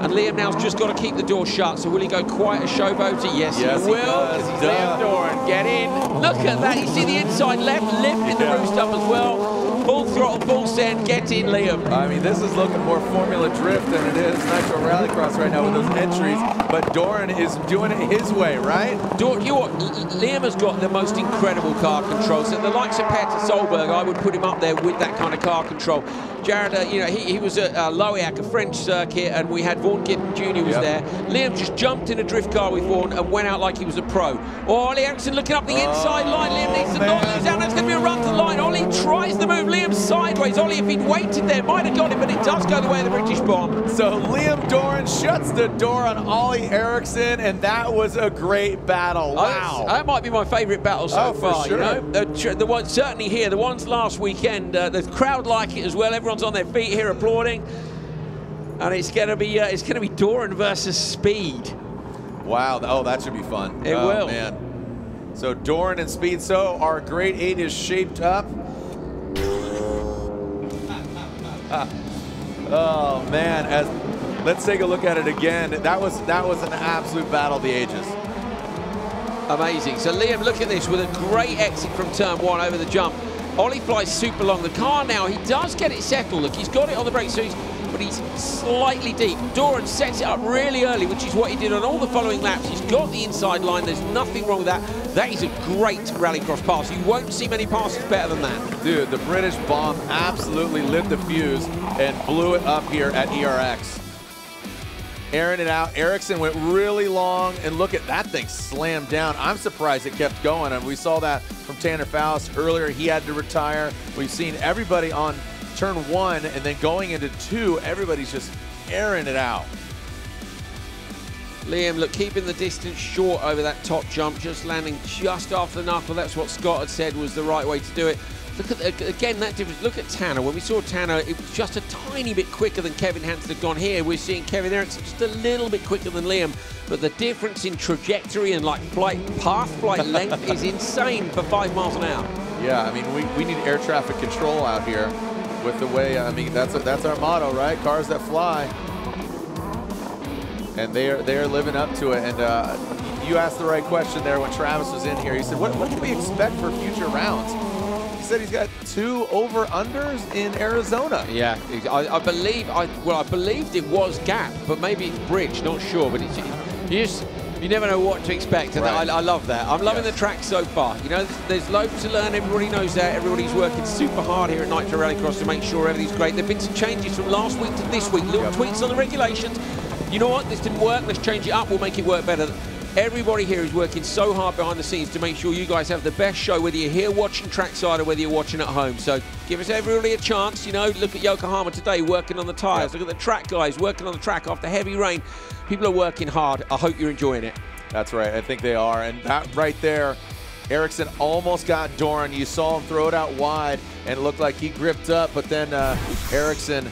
And Liam now's just got to keep the door shut. So will he go quite a showboater? Yes, yes, he will. He does. He's Liam Doran, get in. Look at that. You see the inside left, lift in the roost up as well. Full throttle, full send, get in, Liam. I mean, this is looking more Formula Drift than it is Nitro Rallycross right now with those entries. But Doran is doing it his way, right? Doran, you know what? Liam has got the most incredible car control. So the likes of Petter Solberg, I would put him up there with that kind of car control. Jared, uh, you know, he, he was at uh, Loiac, a French circuit, and we had Vaughan Gittin Junior was yep. there. Liam just jumped in a drift car with Vaughan and went out like he was a pro. Oh, Ollie Eriksson looking up the inside oh, line. Liam needs to man. not lose out. That's going to be a run to the line. Ollie tries the move. Liam sideways. Ollie, if he'd waited there, might have got it, but it does go the way of the British bomb. So Liam Doran shuts the door on Ollie Eriksson, and that was a great battle. Wow. Oh, that might be my favorite battle so oh, far. For sure. You know, the, the one, certainly here, the ones last weekend, uh, the crowd like it as well. Everyone on their feet here applauding, and it's gonna be uh, it's gonna be Doran versus Speed. Wow, oh, that should be fun. It oh, will, man. So Doran and Speed. So our grade eight is shaped up. Oh man, as let's take a look at it again. That was that was an absolute battle of the ages. Amazing. So Liam, look at this with a great exit from turn one over the jump. Ollie flies super long. The car now, he does get it settled. Look, he's got it on the brake, so he's, but he's slightly deep. Doran sets it up really early, which is what he did on all the following laps. He's got the inside line. There's nothing wrong with that. That is a great rallycross pass. You won't see many passes better than that. Dude, the British bomb absolutely lit the fuse and blew it up here at E R X. Airing it out. Eriksson went really long, and look at that thing slammed down. I'm surprised it kept going, and we saw that from Tanner Foust earlier. He had to retire. We've seen everybody on turn one, and then going into two, everybody's just airing it out. Liam, look, keeping the distance short over that top jump, just landing just after the knuckle. That's what Scott had said was the right way to do it. Look at, again, that difference. Look at Tanner. When we saw Tanner, it was just a tiny bit quicker than Kevin Hansen had gone here. We're seeing Kevin Eriksson just a little bit quicker than Liam. But the difference in trajectory and like flight path, flight length is insane for five miles an hour. Yeah, I mean, we, we need air traffic control out here with the way, I mean, that's, a, that's our motto, right? Cars that fly. And they are, they are living up to it. And uh, you asked the right question there when Travis was in here. He said, what, what can we expect for future rounds? He said he's got two over-unders in Arizona. Yeah, I, I believe, I, well, I believed it was Gap, but maybe it's Bridge, not sure. But it's, you just, you never know what to expect. And right. I, I love that. I'm loving yes. the track so far. You know, there's loads to learn. Everybody knows that. Everybody's working super hard here at Nitro Rallycross to make sure everything's great. There have been some changes from last week to this week. Little yep. tweaks on the regulations. You know what, this didn't work, let's change it up, we'll make it work better. Everybody here is working so hard behind the scenes to make sure you guys have the best show, whether you're here watching trackside or whether you're watching at home. So give us everybody a chance, you know, look at Yokohama today, working on the tires. Look at the track guys, working on the track after heavy rain. People are working hard. I hope you're enjoying it. That's right, I think they are. And that right there, Eriksson almost got Doran. You saw him throw it out wide and it looked like he gripped up, but then uh, Eriksson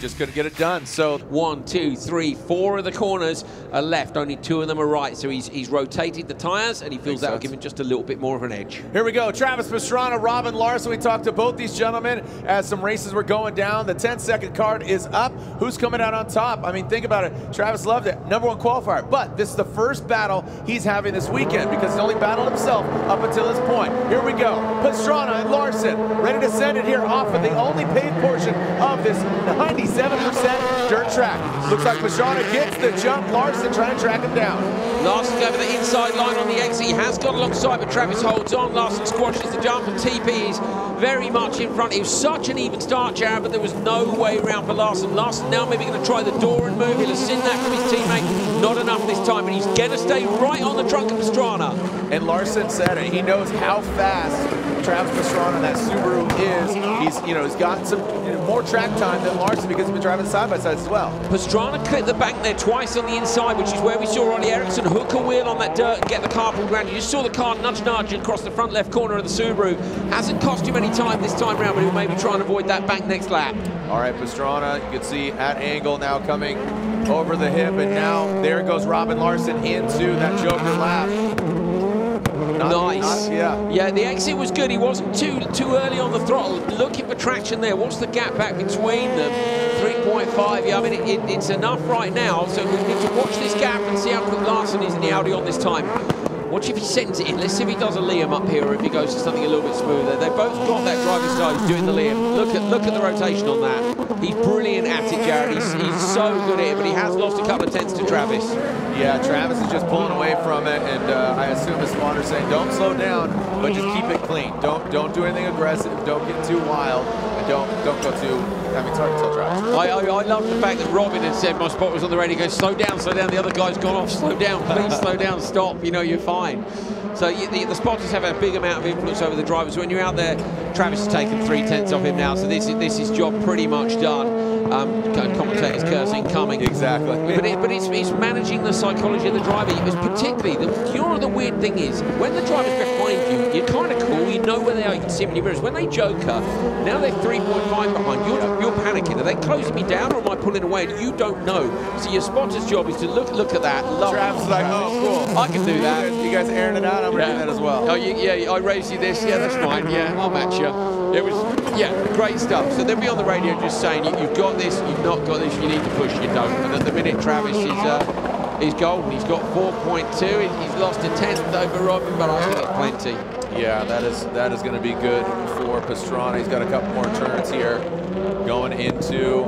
just couldn't get it done. So one, two, three, four of the corners are left. Only two of them are right. So he's he's rotated the tires, and he feels that will give him just a little bit more of an edge. Here we go. Travis Pastrana, Robin Larsson. We talked to both these gentlemen as some races were going down. The ten-second card is up. Who's coming out on top? I mean, think about it. Travis loved it. Number one qualifier. But this is the first battle he's having this weekend because he's only battled himself up until this point. Here we go. Pastrana and Larsson ready to send it here off of the only paved portion of this ninety-six seven percent dirt track. Looks like Pastrana gets the jump. Larsson trying to track him down. Larsson over the inside line on the exit. He has got alongside, but Travis holds on. Larsson squashes the jump and T P's very much in front. It was such an even start, Jared, but there was no way around for Larsson. Larsson now maybe going to try the door and move. He'll have seen that from his teammate. Not enough this time, and he's going to stay right on the trunk of Pastrana. And Larsson said it. He knows how fast Travis Pastrana and that Subaru is. He's, you know, he's got some you know, more track time than Larsson because he's been driving side by side as well. Pastrana clipped the bank there twice on the inside, which is where we saw Ollie Eriksson hook a wheel on that dirt and get the car pulled around. You just saw the car nudge nudge across the front left corner of the Subaru. Hasn't cost him any time this time round, but he'll maybe try and avoid that bank next lap. All right, Pastrana, you can see at angle now coming over the hip, and now there goes Robin Larsson into that Joker lap. Not, nice. Not, yeah. yeah, the exit was good. He wasn't too too early on the throttle. Looking for traction there. What's the gap back between them? three point five. Yeah, I mean, it, it, it's enough right now. So we need to watch this gap and see how quick Larsson is in the Audi on this time. Watch if he sends it in. Let's see if he does a Liam up here or if he goes to something a little bit smoother. They both got that driver's side doing the Liam. Look at look at the rotation on that. He's brilliant at it, Jared. He's, he's so good at it, but he has lost a couple of tenths to Travis. Yeah, Travis is just pulling away from it, and uh, I assume his sponsor's saying, don't slow down, but just keep it clean. Don't don't do anything aggressive. Don't get too wild. And don't don't go too... I mean, it's hard to tell Travis. I, I, I love the fact that Robin had said, my spot was on the radio, he goes, slow down, slow down, the other guy's gone off, slow down, please, slow down, stop, you know, you're fine. So you, the, the spotters have a big amount of influence over the drivers. When you're out there, Travis has taken three-tenths off him now, so this is, this is job pretty much done. Um, commentators cursing coming. Exactly. But, it, but it's, it's managing the psychology of the driver. It's particularly, the, you know, the weird thing is, when the driver's behind you, you're kind of cool, you know where they are, you can see them in your mirrors. When they joker, now they're three point five behind you. You're panicking. Are they closing me down or am I pulling away? And you don't know. So your sponsor's job is to look look at that. Love Travis is like, oh, cool. I can do that. You guys are airing it out. I'm yeah. going to do that as well. Oh, you, yeah, I raised you this. Yeah, that's fine. Yeah, I'll match you. It was, yeah, great stuff. So they'll be on the radio just saying, you, you've got this, you've not got this, you need to push, you don't. And at the minute, Travis is... Uh, He's golden. He's got four point two. He's lost a tenth over Robin, but I think it's plenty. Yeah, that is that is going to be good for Pastrana. He's got a couple more turns here, going into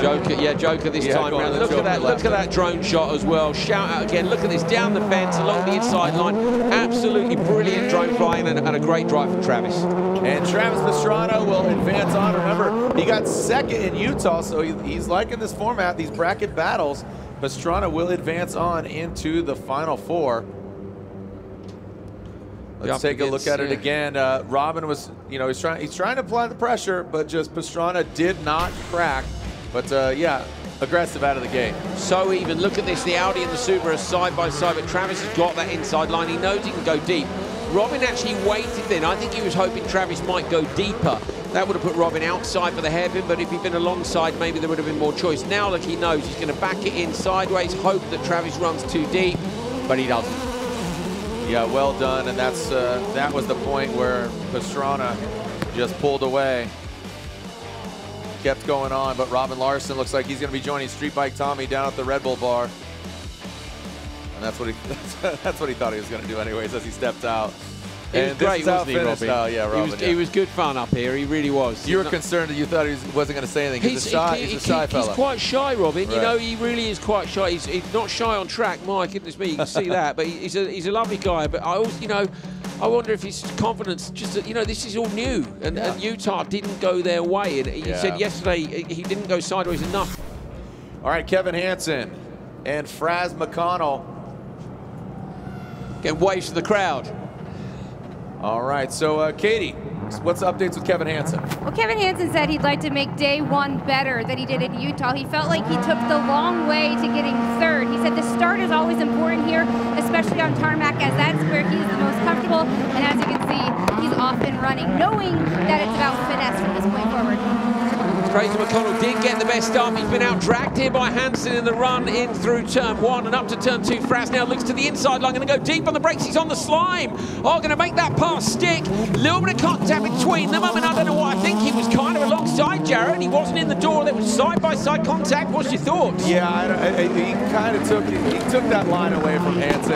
Joker. Yeah, Joker this yeah, time round. Look at that! Look at that drone shot as well. Shout out again. Look at this down the fence along the inside line. Absolutely brilliant drone flying and, and a great drive from Travis. And Travis Pastrana will advance on. Remember, he got second in Utah, so he, he's liking this format, these bracket battles. Pastrana will advance on into the final four. Let's take a look at it again. Uh, Robin was, you know, he's trying, he's trying to apply the pressure, but just Pastrana did not crack. But uh, yeah, aggressive out of the gate. So even, look at this, the Audi and the Subaru are side by side, but Travis has got that inside line. He knows he can go deep. Robin actually waited then. I think he was hoping Travis might go deeper. That would have put Robin outside for the hairpin, but if he'd been alongside, maybe there would have been more choice. Now, look, he knows he's going to back it in sideways, hope that Travis runs too deep, but he doesn't. Yeah, well done, and that's uh, that was the point where Pastrana just pulled away. Kept going on, but Robin Larsson looks like he's going to be joining Street Bike Tommy down at the Red Bull bar. And that's what he that's, that's what he thought he was going to do anyways as he stepped out. It and was great, wasn't he, Robin? Oh, yeah, Robin, he was, yeah. He was good fun up here. He really was. You were not concerned that you thought he was, wasn't going to say anything. He's, he's a shy, he, he's a shy he, fella. He's quite shy, Robin. Right. You know, he really is quite shy. He's, he's not shy on track. My goodness me, you can see that. But he's a, he's a lovely guy. But I always, you know, I wonder if his confidence just, you know, this is all new. And, yeah. and Utah didn't go their way. And he yeah. said yesterday he didn't go sideways enough. All right, Kevin Hansen and Fraser McConnell. Get waves to the crowd. All right, so uh, Katie, what's the updates with Kevin Hansen? Well, Kevin Hansen said he'd like to make day one better than he did in Utah. He felt like he took the long way to getting third. He said the start is always important here, especially on tarmac, as that's where he's the most comfortable. And as you can see, he's off and running, knowing that it's about finesse from this point forward. Fraser McConnell did get the best start. He's been out dragged here by Hansen in the run in through turn one and up to turn two. Fraser now looks to the inside line, going to go deep on the brakes. He's on the slime. Oh, going to make that pass stick. Little bit of contact between them. I mean, I don't know what I think. He was kind of alongside Jared. He wasn't in the door. There was side by side contact. What's your thoughts? Yeah, I, I, he kind of took he took that line away from Hansen.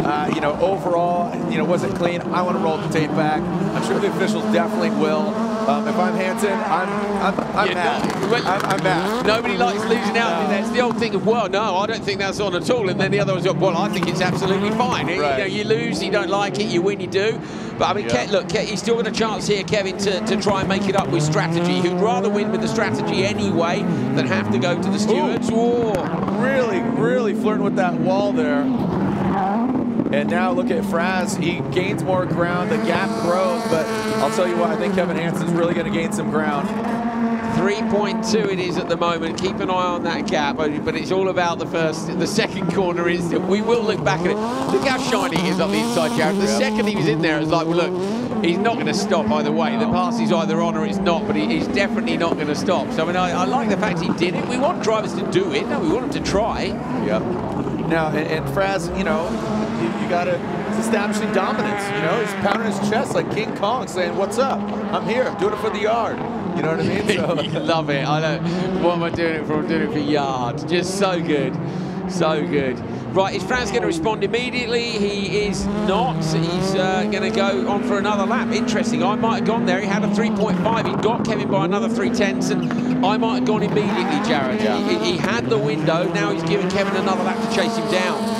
Uh, you know, overall, you know, wasn't clean. I want to roll the tape back. I'm sure the officials definitely will. Um, if I'm Hansen, I'm, I'm, I'm yeah, mad. Well, I'm, I'm mad. Nobody likes losing out. No. That's the old thing of, well, no, I don't think that's on at all. And then the other one's got, well, I think it's absolutely fine. Right. You know, you lose, you don't like it, you win, you do. But, I mean, yeah. Ke look, Ke he's still got a chance here, Kevin, to, to try and make it up with strategy. He'd rather win with the strategy anyway than have to go to the stewards. Ooh. Really, really flirting with that wall there. And now look at Fraz, he gains more ground, the gap grows, but I'll tell you what, I think Kevin Hansen's really gonna gain some ground. three point two it is at the moment, keep an eye on that gap, but it's all about the first, the second corner is, we will look back at it. Look how shiny he is on the inside, Jared. The yeah. second he was in there, it was like, well look, he's not gonna stop either way. The pass is either on or it's not, but he's definitely not gonna stop. So I mean, I, I like the fact he did it. We want drivers to do it, no, we want them to try. Yep. Now, and, and Fraz, you know, you gotta, it's establishing dominance, you know? He's pounding his chest like King Kong, saying, what's up? I'm here, I'm doing it for the yard. You know what I mean? So. You love it, I know. What am I doing it for? I'm doing it for yard. Just so good, so good. Right, is Fraser gonna respond immediately? He is not, he's uh, gonna go on for another lap. Interesting, I might have gone there. He had a three point five, he got Kevin by another three tenths, and I might have gone immediately, Jared. Yeah. He, he had the window, now he's giving Kevin another lap to chase him down.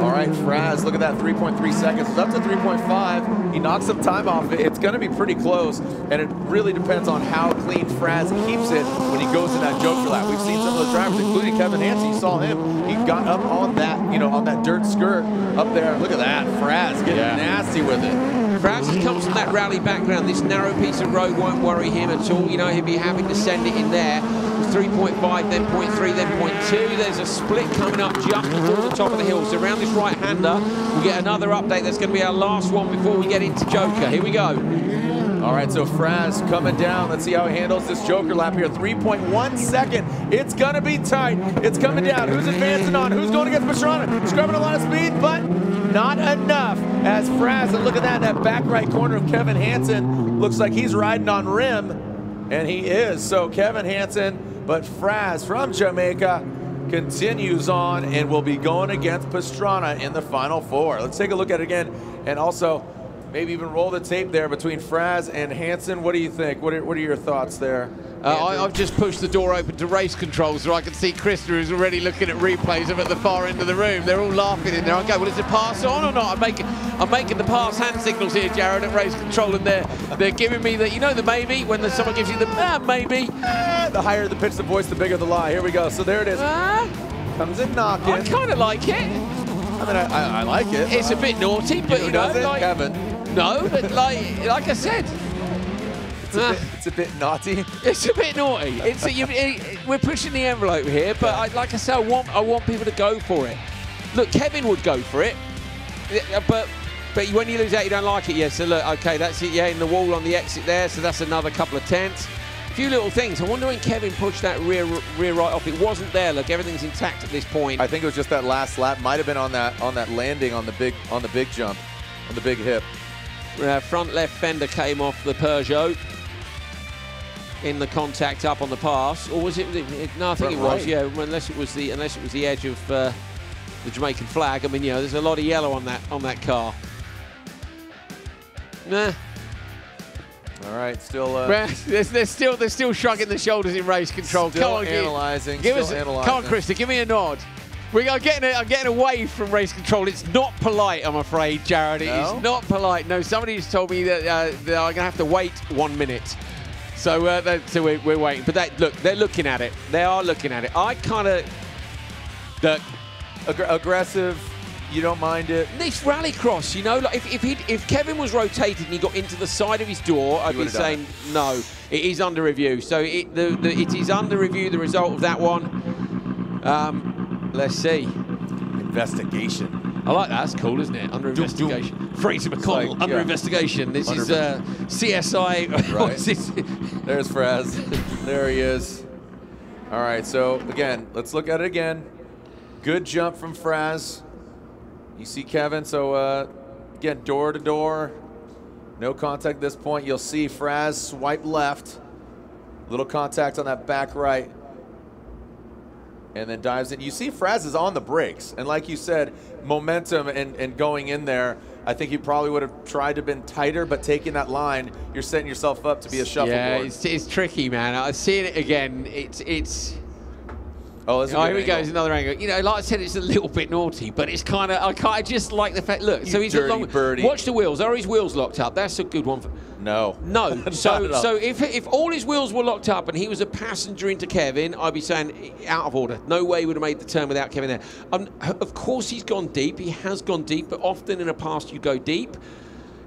All right, Fraz, look at that, three point three seconds. It's up to three point five. He knocks some time off it. It's going to be pretty close, and it really depends on how clean Fraz keeps it when he goes in that joker lap. We've seen some of those drivers, including Kevin Hansen. You saw him. He got up on that, you know, on that dirt skirt up there. Look at that, Fraz getting yeah. nasty with it. Fraz comes from that rally background. This narrow piece of road won't worry him at all. You know, he'd be happy to send it in there. three point five, then zero point three, then zero point two. There's a split coming up just before the top of the hill. So around this right-hander, we'll get another update. That's going to be our last one before we get into Joker. Here we go. All right, so Fraz coming down. Let's see how he handles this Joker lap here. three point one second. It's going to be tight. It's coming down. Who's advancing on? Who's going against Pastrana? Scrubbing a lot of speed, but not enough. As Fraz, and look at that, that back right corner of Kevin Hansen. Looks like he's riding on rim, and he is. So Kevin Hansen... But Fraz from Jamaica continues on and will be going against Pastrana in the final four. Let's take a look at it again, and also maybe even roll the tape there between Fraz and Hansen. What do you think? What are, what are your thoughts there? Uh, I, I've just pushed the door open to race control, so I can see Krista is already looking at replays of at the far end of the room. They're all laughing in there. I go, well, is it pass on or not? I'm making, I'm making the pass hand signals here, Jared, at race control, and they're, they're giving me the, you know, the maybe, when the, someone gives you the ah, maybe. The higher the pitch, the voice, the bigger the lie. Here we go. So there it is. Uh, Comes in knocking. I kind of like it. I mean, I, I, I like it. It's a bit naughty, but you know, like, Kevin. No, but like, like I said, It's a, uh, bit, it's a bit naughty. It's a bit naughty. It's a, you, it, we're pushing the envelope here, but I, like I said, I want I want people to go for it. Look, Kevin would go for it, but but when you lose out, you don't like it. Yeah, so look, okay, that's it. Yeah, in the wall on the exit there, so that's another couple of tenths. A few little things. I wonder when Kevin pushed that rear rear right off. It wasn't there. Look, everything's intact at this point. I think it was just that last lap. Might have been on that on that landing on the big on the big jump, on the big hip. Uh, front left fender came off the Peugeot in the contact up on the pass, or was it? it no, I think front it was. Right. Yeah, unless it was the unless it was the edge of uh, the Jamaican flag. I mean, you know, there's a lot of yellow on that on that car. Nah. All right, still. Uh, they're, they're still they're still shrugging the shoulders in race control. Still come on, analyzing. Give, give still us, analyzing. Come on, Krista, give me a nod. We are getting a, I'm getting away from race control. It's not polite, I'm afraid, Jared. No? It is not polite. No, somebody's told me that, uh, that I'm going to have to wait one minute. So, uh, that, so we're, we're waiting. But they, look, they're looking at it. They are looking at it. I kind of... Ag aggressive, you don't mind it. This rallycross, you know, like if, if, he'd, if Kevin was rotated and he got into the side of his door, I'd be saying, it. no, it is under review. So it, the, the, it is under review, the result of that one. Um... Let's see. Investigation. I like that. That's cool, isn't it? Under investigation. Doom, doom. Fraser McConnell, like, under yeah. investigation. This under is uh, C S I. Right. There's Fraz. There he is. All right, so again, let's look at it again. Good jump from Fraz. You see Kevin, so uh, again, door to door. No contact at this point. You'll see Fraz swipe left. Little contact on that back right. And then dives in. You see Fraz is on the brakes. And like you said, momentum and, and going in there, I think he probably would have tried to been tighter, but taking that line, you're setting yourself up to be a shuffleboard. Yeah, it's, it's tricky, man. I see it again. It's... it's oh, that's oh here we go. There's another angle. You know, like I said, it's a little bit naughty, but it's kind of... I, can't, I just like the fact... Look, you so he's a long... Birdie. Watch the wheels. Are his wheels locked up? That's a good one for... No. No. So so if if all his wheels were locked up and he was a passenger into Kevin, I'd be saying out of order. No way he would have made the turn without Kevin there. Um, of course he's gone deep. He has gone deep, but often in the past you go deep.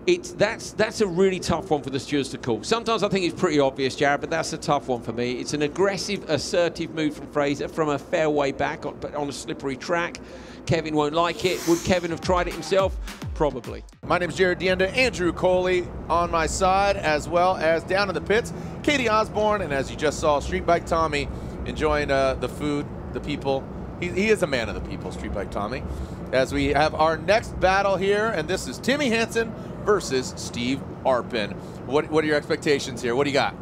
It's that's that's a really tough one for the stewards to call. Sometimes I think it's pretty obvious, Jared, but that's a tough one for me. It's an aggressive, assertive move from Fraser from a fairway back, on, but on a slippery track. Kevin won't like it. Would Kevin have tried it himself? Probably. My name is Jared Dienda, Andrew Coley on my side, as well as down in the pits, Katie Osborne, and as you just saw, Street Bike Tommy enjoying uh, the food, the people. He, he is a man of the people, Street Bike Tommy. As we have our next battle here, and this is Timmy Hansen versus Steve Arpin. What, what are your expectations here? What do you got?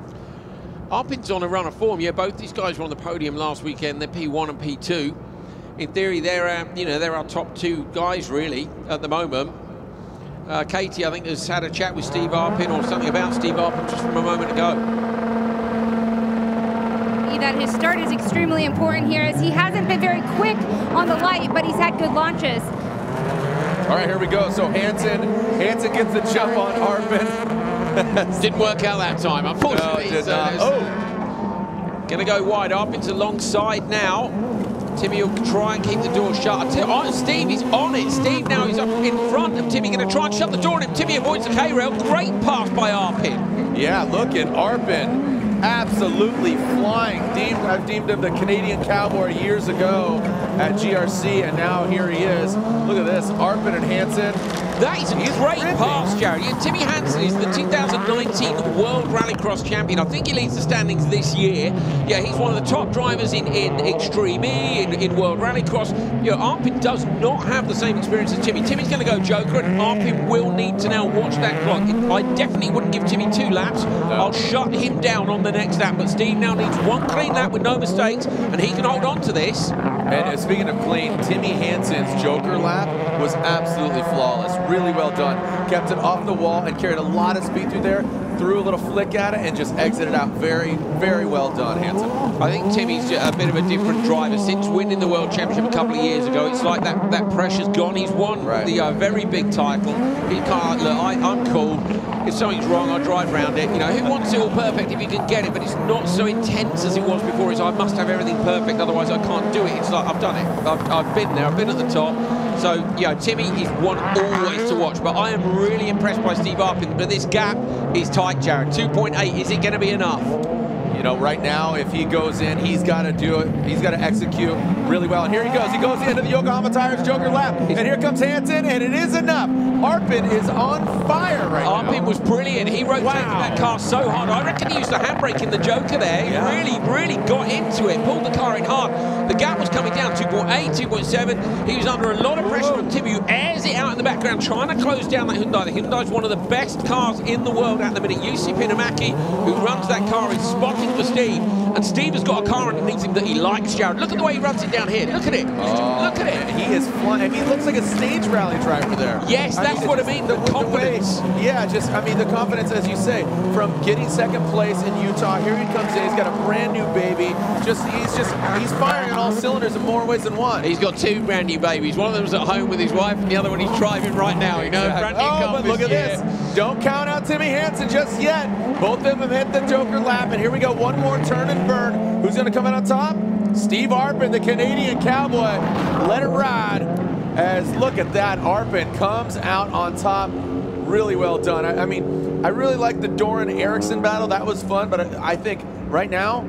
Arpin's on a run of form. Yeah, both these guys were on the podium last weekend. They're P one and P two. In theory, they're our, you know, they're our top two guys, really, at the moment. Uh, Katie, I think, has had a chat with Steve Arpin or something about Steve Arpin just from a moment ago. That his start is extremely important here, as he hasn't been very quick on the light, but he's had good launches. All right, here we go. So Hansen, Hansen gets the jump on Arpin. Didn't work out that time, unfortunately. No, it did not. Oh. Gonna go wide. Arpin's alongside now. Timmy will try and keep the door shut. Oh, Steve, he's on it. Steve now is up in front of Timmy. Going to try and shut the door on him. Timmy avoids the K-rail. Great pass by Arpin. Yeah, look at Arpin. Absolutely flying. Deemed, I've deemed him the Canadian Cowboy years ago at G R C, and now here he is. Look at this, Arpin and Hansen. That is a He's great ripping. pass, Jared. Yeah, Timmy Hansen is the two thousand nineteen World Rallycross champion. I think he leads the standings this year. Yeah, he's one of the top drivers in, in Extreme E, in, in World Rallycross. Yeah, Arpin does not have the same experience as Timmy. Timmy's going to go Joker, and Arpin will need to now watch that clock. I definitely wouldn't give Timmy two laps. No. I'll shut him down on the next lap, but Steve now needs one clean lap with no mistakes, and he can hold on to this. And speaking of clean, Timmy Hansen's Joker lap was absolutely flawless. Really well done. Kept it off the wall and carried a lot of speed through there. Threw a little flick at it and just exited out. Very, very well done, Hansen. I think Timmy's a bit of a different driver. Since winning the World Championship a couple of years ago, it's like that, that pressure's gone. He's won right. the uh, very big title. He can't, look, I, I'm cool. If something's wrong, I'll drive around it. You know, who wants it all perfect if you can get it, but it's not so intense as it was before. It's I must have everything perfect, otherwise I can't do it. It's like, I've done it. I've, I've been there. I've been at the top. So, yeah, Timmy is one always to watch. But I am really impressed by Steve Arpin. But this gap is tight, Jared. two point eight, is it going to be enough? You know, right now, if he goes in, he's got to do it. He's got to execute really well. And here he goes. He goes into the Yokohama Tires Joker lap. And here comes Hansen, and it is enough. Arpin is on fire right Arpin now. Arpin was brilliant. He rotated wow. that car so hard. I reckon he used the handbrake in the Joker there. He yeah. really, really got into it. Pulled the car in hard. The gap was coming down, two point eight, two point seven. He was under a lot of pressure from Timmy, who airs it out in the background, trying to close down that Hyundai. The Hyundai is one of the best cars in the world at the minute. Jussi Pinnamacki, who runs that car, is spotting for Steve. And Steve has got a car underneath him that he likes, Jared. Look at the way he runs it down here. Look at it. Oh, Look at it. Man, he is flying. I mean, he looks like a stage rally driver there. Yes, that's I mean, what I mean. The, the confidence. The way, yeah, just, I mean, the confidence, as you say, from getting second place in Utah. Here he comes in. He's got a brand new baby. Just, he's just, he's firing on all cylinders in more ways than one. He's got two brand new babies. One of them's at home with his wife, and the other one he's driving right now. You know, exactly. brand new oh, but look at year. this. Don't count out Timmy Hansen just yet. Both of them have hit the Joker lap, and here we go. One more turn and burn. Who's going to come out on top? Steve Arpin, the Canadian cowboy. Let it ride. As look at that, Arpin comes out on top. Really well done. I, I mean, I really like the Doran Eriksson battle. That was fun, but I, I think right now,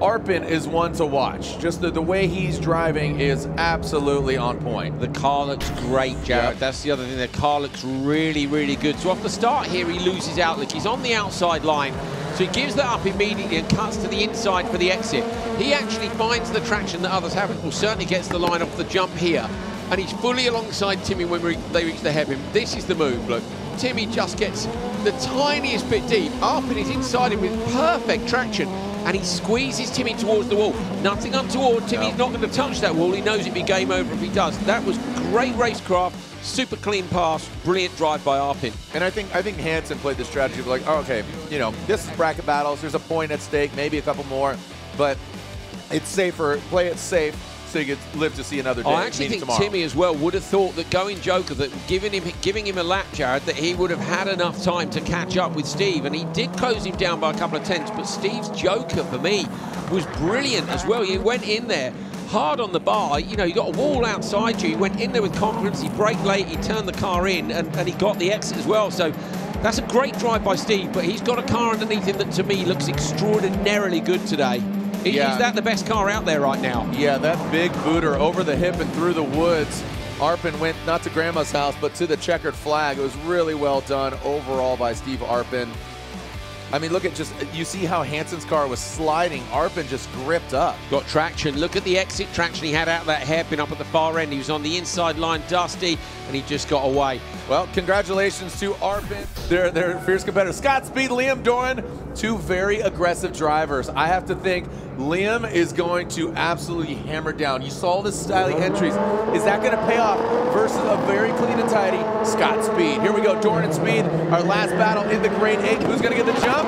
Arpin is one to watch. Just the, the way he's driving is absolutely on point. The car looks great, Jared. Yep. That's the other thing. The car looks really, really good. So off the start here, he loses outlook. He's on the outside line. So he gives that up immediately and cuts to the inside for the exit. He actually finds the traction that others haven't. Well, certainly gets the line off the jump here. And he's fully alongside Timmy when re they reach the hairpin. This is the move, look. Timmy just gets the tiniest bit deep. Arpin is inside him with perfect traction. And he squeezes Timmy towards the wall. Nothing untoward. Timmy's no. not going to touch that wall. He knows it'd be game over if he does. That was great racecraft, super clean pass, brilliant drive by Arpin. And I think I think Hansen played the strategy of like, oh, okay, you know, this is bracket battles. There's a point at stake, maybe a couple more, but it's safer. Play it safe. So you could live to see another day. I actually think tomorrow. Timmy as well would have thought that going Joker, that giving him giving him a lap, Jared, that he would have had enough time to catch up with Steve, and he did close him down by a couple of tenths. But Steve's Joker for me was brilliant as well. He went in there hard on the bar. You know, you got a wall outside you. He went in there with confidence. He braked late. He turned the car in, and, and he got the exit as well. So that's a great drive by Steve. But he's got a car underneath him that to me looks extraordinarily good today. Yeah. Is that the best car out there right now? Yeah, that big booter over the hip and through the woods. Arpin went not to Grandma's house, but to the checkered flag. It was really well done overall by Steve Arpin. I mean, look at just, you see how Hansen's car was sliding. Arpin just gripped up. Got traction. Look at the exit traction he had out of that hairpin up at the far end. He was on the inside line, dusty, and he just got away. Well, congratulations to Arpin. They're, they're fierce competitors. Scott Speed, Liam Doran, two very aggressive drivers. I have to think Liam is going to absolutely hammer down. You saw the styling entries. Is that going to pay off versus a very clean and tidy Scott Speed? Here we go, Doran and Speed, our last battle in the grade eight. Who's going to get the jump?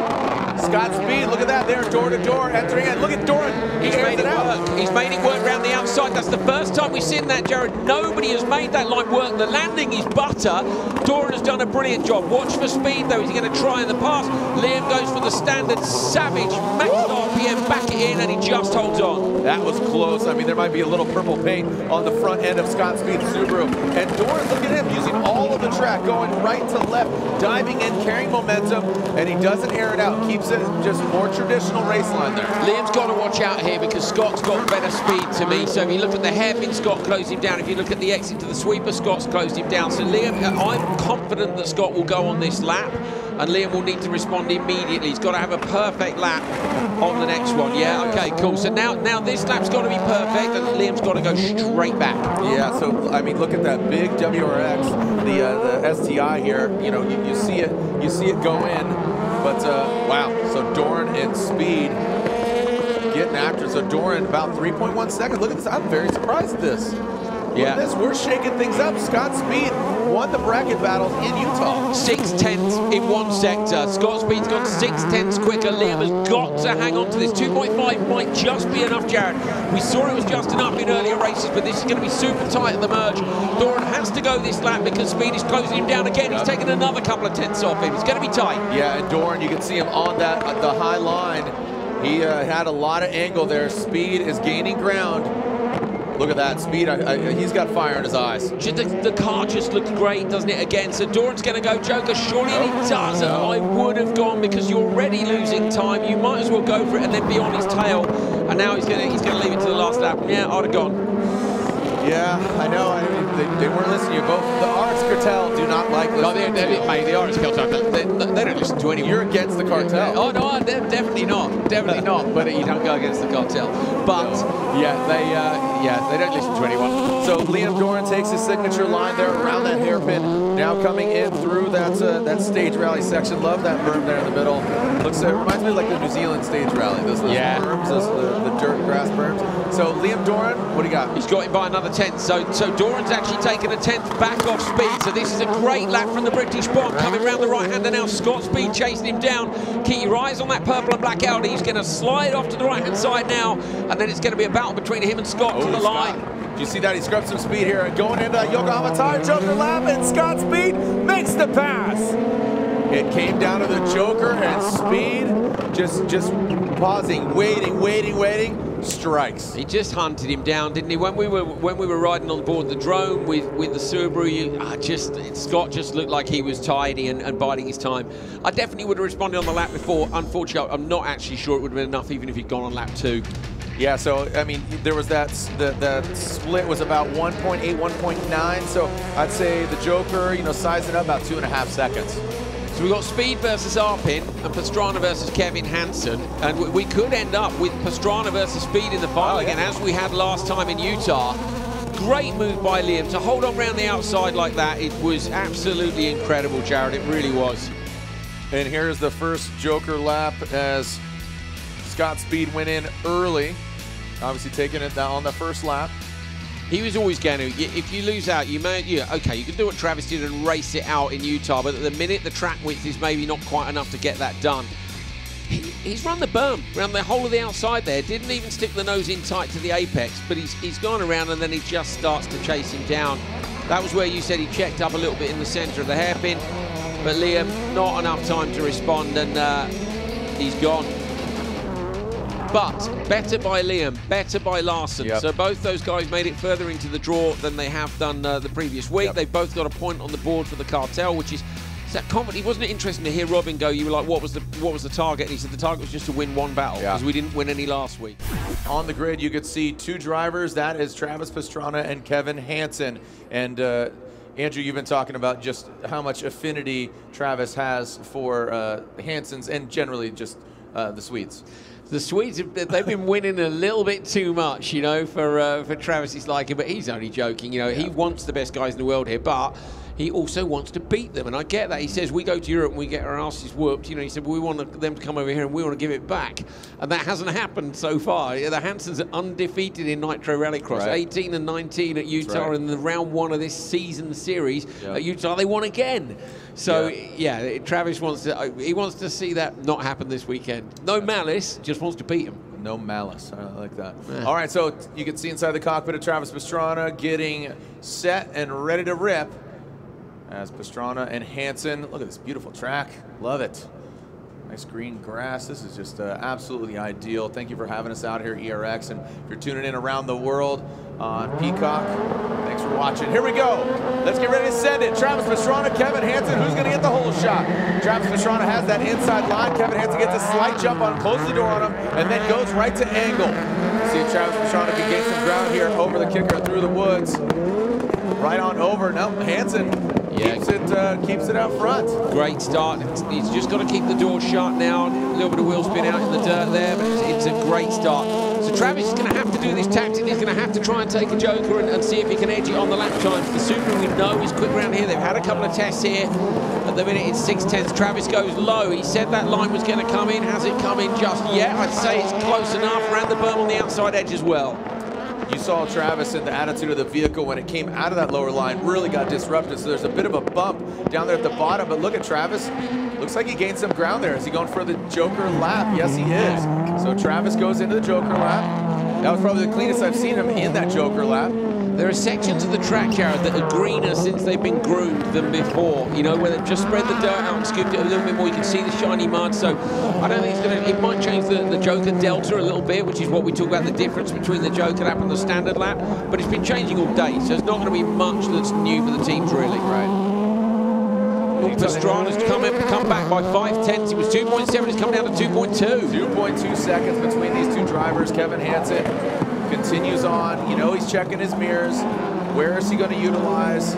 Scott Speed, look at that there, door to door, entering in. Look at Doran, he he's made it out. Work. He's made it work around the outside. That's the first time we've seen that, Jared. Nobody has made that line work. The landing is butter. Doran has done a brilliant job. Watch for Speed, though. Is he going to try in the pass? Liam goes for the standard savage max R P M, back it in, and he just holds on. That was close. I mean, there might be a little purple paint on the front end of Scott Speed's Subaru. And Doran, look at him, using all of the track, going right to left, diving in, carrying momentum, and he doesn't air it out. Keeps just more traditional race line there. Liam's got to watch out here because Scott's got better speed to me. So if you look at the hairpin, Scott closed him down. If you look at the exit to the sweeper, Scott's closed him down. So Liam, I'm confident that Scott will go on this lap, and Liam will need to respond immediately. He's got to have a perfect lap on the next one. Yeah, okay, cool. So now, now this lap's got to be perfect, and Liam's got to go straight back. Yeah, so, I mean, look at that big W R X, the, uh, the S T I here. You know, you, you see it, you see it go in. But, uh, wow, so Doran and Speed getting after. So Doran, about three point one seconds. Look at this. I'm very surprised at this. Yeah. Look at this. We're shaking things up. Scott Speed won the bracket battle in Utah. Six tenths in one sector. Scott Speed's got six tenths quicker. Liam has got to hang on to this. two point five might just be enough, Jared. We saw it was just enough in earlier races, but this is going to be super tight at the merge. Doran has to go this lap because Speed is closing him down again. Yep. He's taken another couple of tenths off him. It's going to be tight. Yeah, and Doran, you can see him on that uh, the high line. He uh, had a lot of angle there. Speed is gaining ground. Look at that speed. I, I, he's got fire in his eyes. The, the car just looks great, doesn't it? Again, so Doran's going to go Joker. Surely no, he does. No. I would have gone because you're already losing time. You might as well go for it and then be on his tail. And now he's going to he's going to leave it to the last lap. Yeah, I'd have gone. Yeah, I know. I mean, they, they weren't listening to you. Both the R X Cartel do not like listening. No, they, they, to mate, the R X Cartel, they, they don't listen to anyone. You're against the cartel. Oh no, definitely not. Definitely not. But you don't go against the cartel. But no. yeah, they uh, yeah they don't listen to anyone. So Liam Doran takes his signature line there around that hairpin. Now coming in through that uh, that stage rally section. Love that berm there in the middle. Looks it reminds me of like the New Zealand stage rally. Those, those yeah. berms, those the, the dirt grass berms. So Liam Doran, what do you got? He's got him by another tenth, so so Doran's actually taken a tenth back off Speed, so this is a great lap from the British bond, coming round the right hand and now Scott Speed chasing him down. Keep your eyes on that purple and black Audi. He's going to slide off to the right hand side now, and then it's going to be a battle between him and Scott oh, to the Scott. line. Do you see that? He scrubbed some speed here, going into Yokohama tire Joker lap, and Scott Speed makes the pass. It came down to the Joker, and Speed just just pausing, waiting, waiting, waiting. Strikes. He just hunted him down, didn't he? When we were when we were riding on board the drone with with the Subaru, you, uh, just Scott just looked like he was tidy and, and biding his time. I definitely would have responded on the lap before. Unfortunately, I'm not actually sure it would have been enough, even if he'd gone on lap two. Yeah, so I mean, there was that the the split was about one point eight, one point nine. So I'd say the Joker, you know, sizing up about two and a half seconds. So we've got Speed versus Arpin and Pastrana versus Kevin Hansen. And we, we could end up with Pastrana versus Speed in the final oh, yeah. again, as we had last time in Utah. Great move by Liam. To hold on round the outside like that, it was absolutely incredible, Jared. It really was. And here's the first Joker lap as Scott Speed went in early, obviously taking it on the first lap. He was always going to, if you lose out, you may, yeah, okay, you can do what Travis did and race it out in Utah, but at the minute, the track width is maybe not quite enough to get that done. He, he's run the berm around the whole of the outside there, didn't even stick the nose in tight to the apex, but he's, he's gone around and then he just starts to chase him down. That was where you said he checked up a little bit in the center of the hairpin, but Liam, not enough time to respond, and uh, he's gone. But better by Liam, better by Larsson. Yep. So both those guys made it further into the draw than they have done uh, the previous week. Yep. They've both got a point on the board for the cartel, which is, is that confident. Wasn't it interesting to hear Robin go, you were like, what was the what was the target? And he said the target was just to win one battle because yeah. we didn't win any last week. On the grid, you could see two drivers. That is Travis Pastrana and Kevin Hansen. And uh, Andrew, you've been talking about just how much affinity Travis has for uh, Hansen's and generally just uh, the Swedes. The Swedes, they've been winning a little bit too much, you know, for uh, for Travis's liking, but he's only joking, you know. Yeah. He wants the best guys in the world here, but he also wants to beat them, and I get that. He says, we go to Europe and we get our asses whooped, you know. He said, well, we want them to come over here and we want to give it back, and that hasn't happened so far. The Hansens are undefeated in Nitro Rallycross, right. eighteen and nineteen at Utah, and right. the round one of this season series yeah. at Utah, they won again. So yeah. yeah, Travis wants to he wants to see that not happen this weekend. No malice, just wants to beat him. No malice, I like that. Yeah. All right, so you can see inside the cockpit of Travis Pastrana getting set and ready to rip as Pastrana and Hansen. Look at this beautiful track, love it. Nice green grass. This is just uh, absolutely ideal. Thank you for having us out here, E R X. And if you're tuning in around the world on Peacock, thanks for watching. Here we go. Let's get ready to send it. Travis Pastrana, Kevin Hansen. Who's going to get the hole shot? Travis Pastrana has that inside line. Kevin Hansen gets a slight jump on, closes the door on him, and then goes right to angle. See if Travis Pastrana can gain some ground here over the kicker through the woods. Right on over. No, Hansen. Yeah. Keeps it, uh, keeps it out front. Great start. He's just got to keep the door shut now. A little bit of wheel spin out in the dirt there, but it's, it's a great start. So Travis is going to have to do this tactic. He's going to have to try and take a Joker and, and see if he can edge it on the lap times. The Subaru, we know, is quick around here. They've had a couple of tests here. At the minute, it's six tenths. Travis goes low. He said that line was going to come in. Has it come in just yet? I'd say it's close enough. Ran the berm on the outside edge as well. You saw Travis in the attitude of the vehicle when it came out of that lower line, really got disrupted. So there's a bit of a bump down there at the bottom, but look at Travis. Looks like he gained some ground there. Is he going for the Joker lap? Yes, he is. So Travis goes into the Joker lap. That was probably the cleanest I've seen him in that Joker lap. There are sections of the track, Jared, that are greener since they've been groomed than before. You know, where they've just spread the dirt out and scooped it a little bit more. You can see the shiny mud. So I don't think it's going to... It might change the, the Joker Delta a little bit, which is what we talk about, the difference between the Joker lap and the standard lap. But it's been changing all day, so it's not going to be much that's new for the teams, really. Right. Pastrana's come, in, come back by five tenths. It was two point seven. It's come down to two point two. two point two seconds between these two drivers. Kevin Hansen continues on. You know, he's checking his mirrors. Where is he going to utilize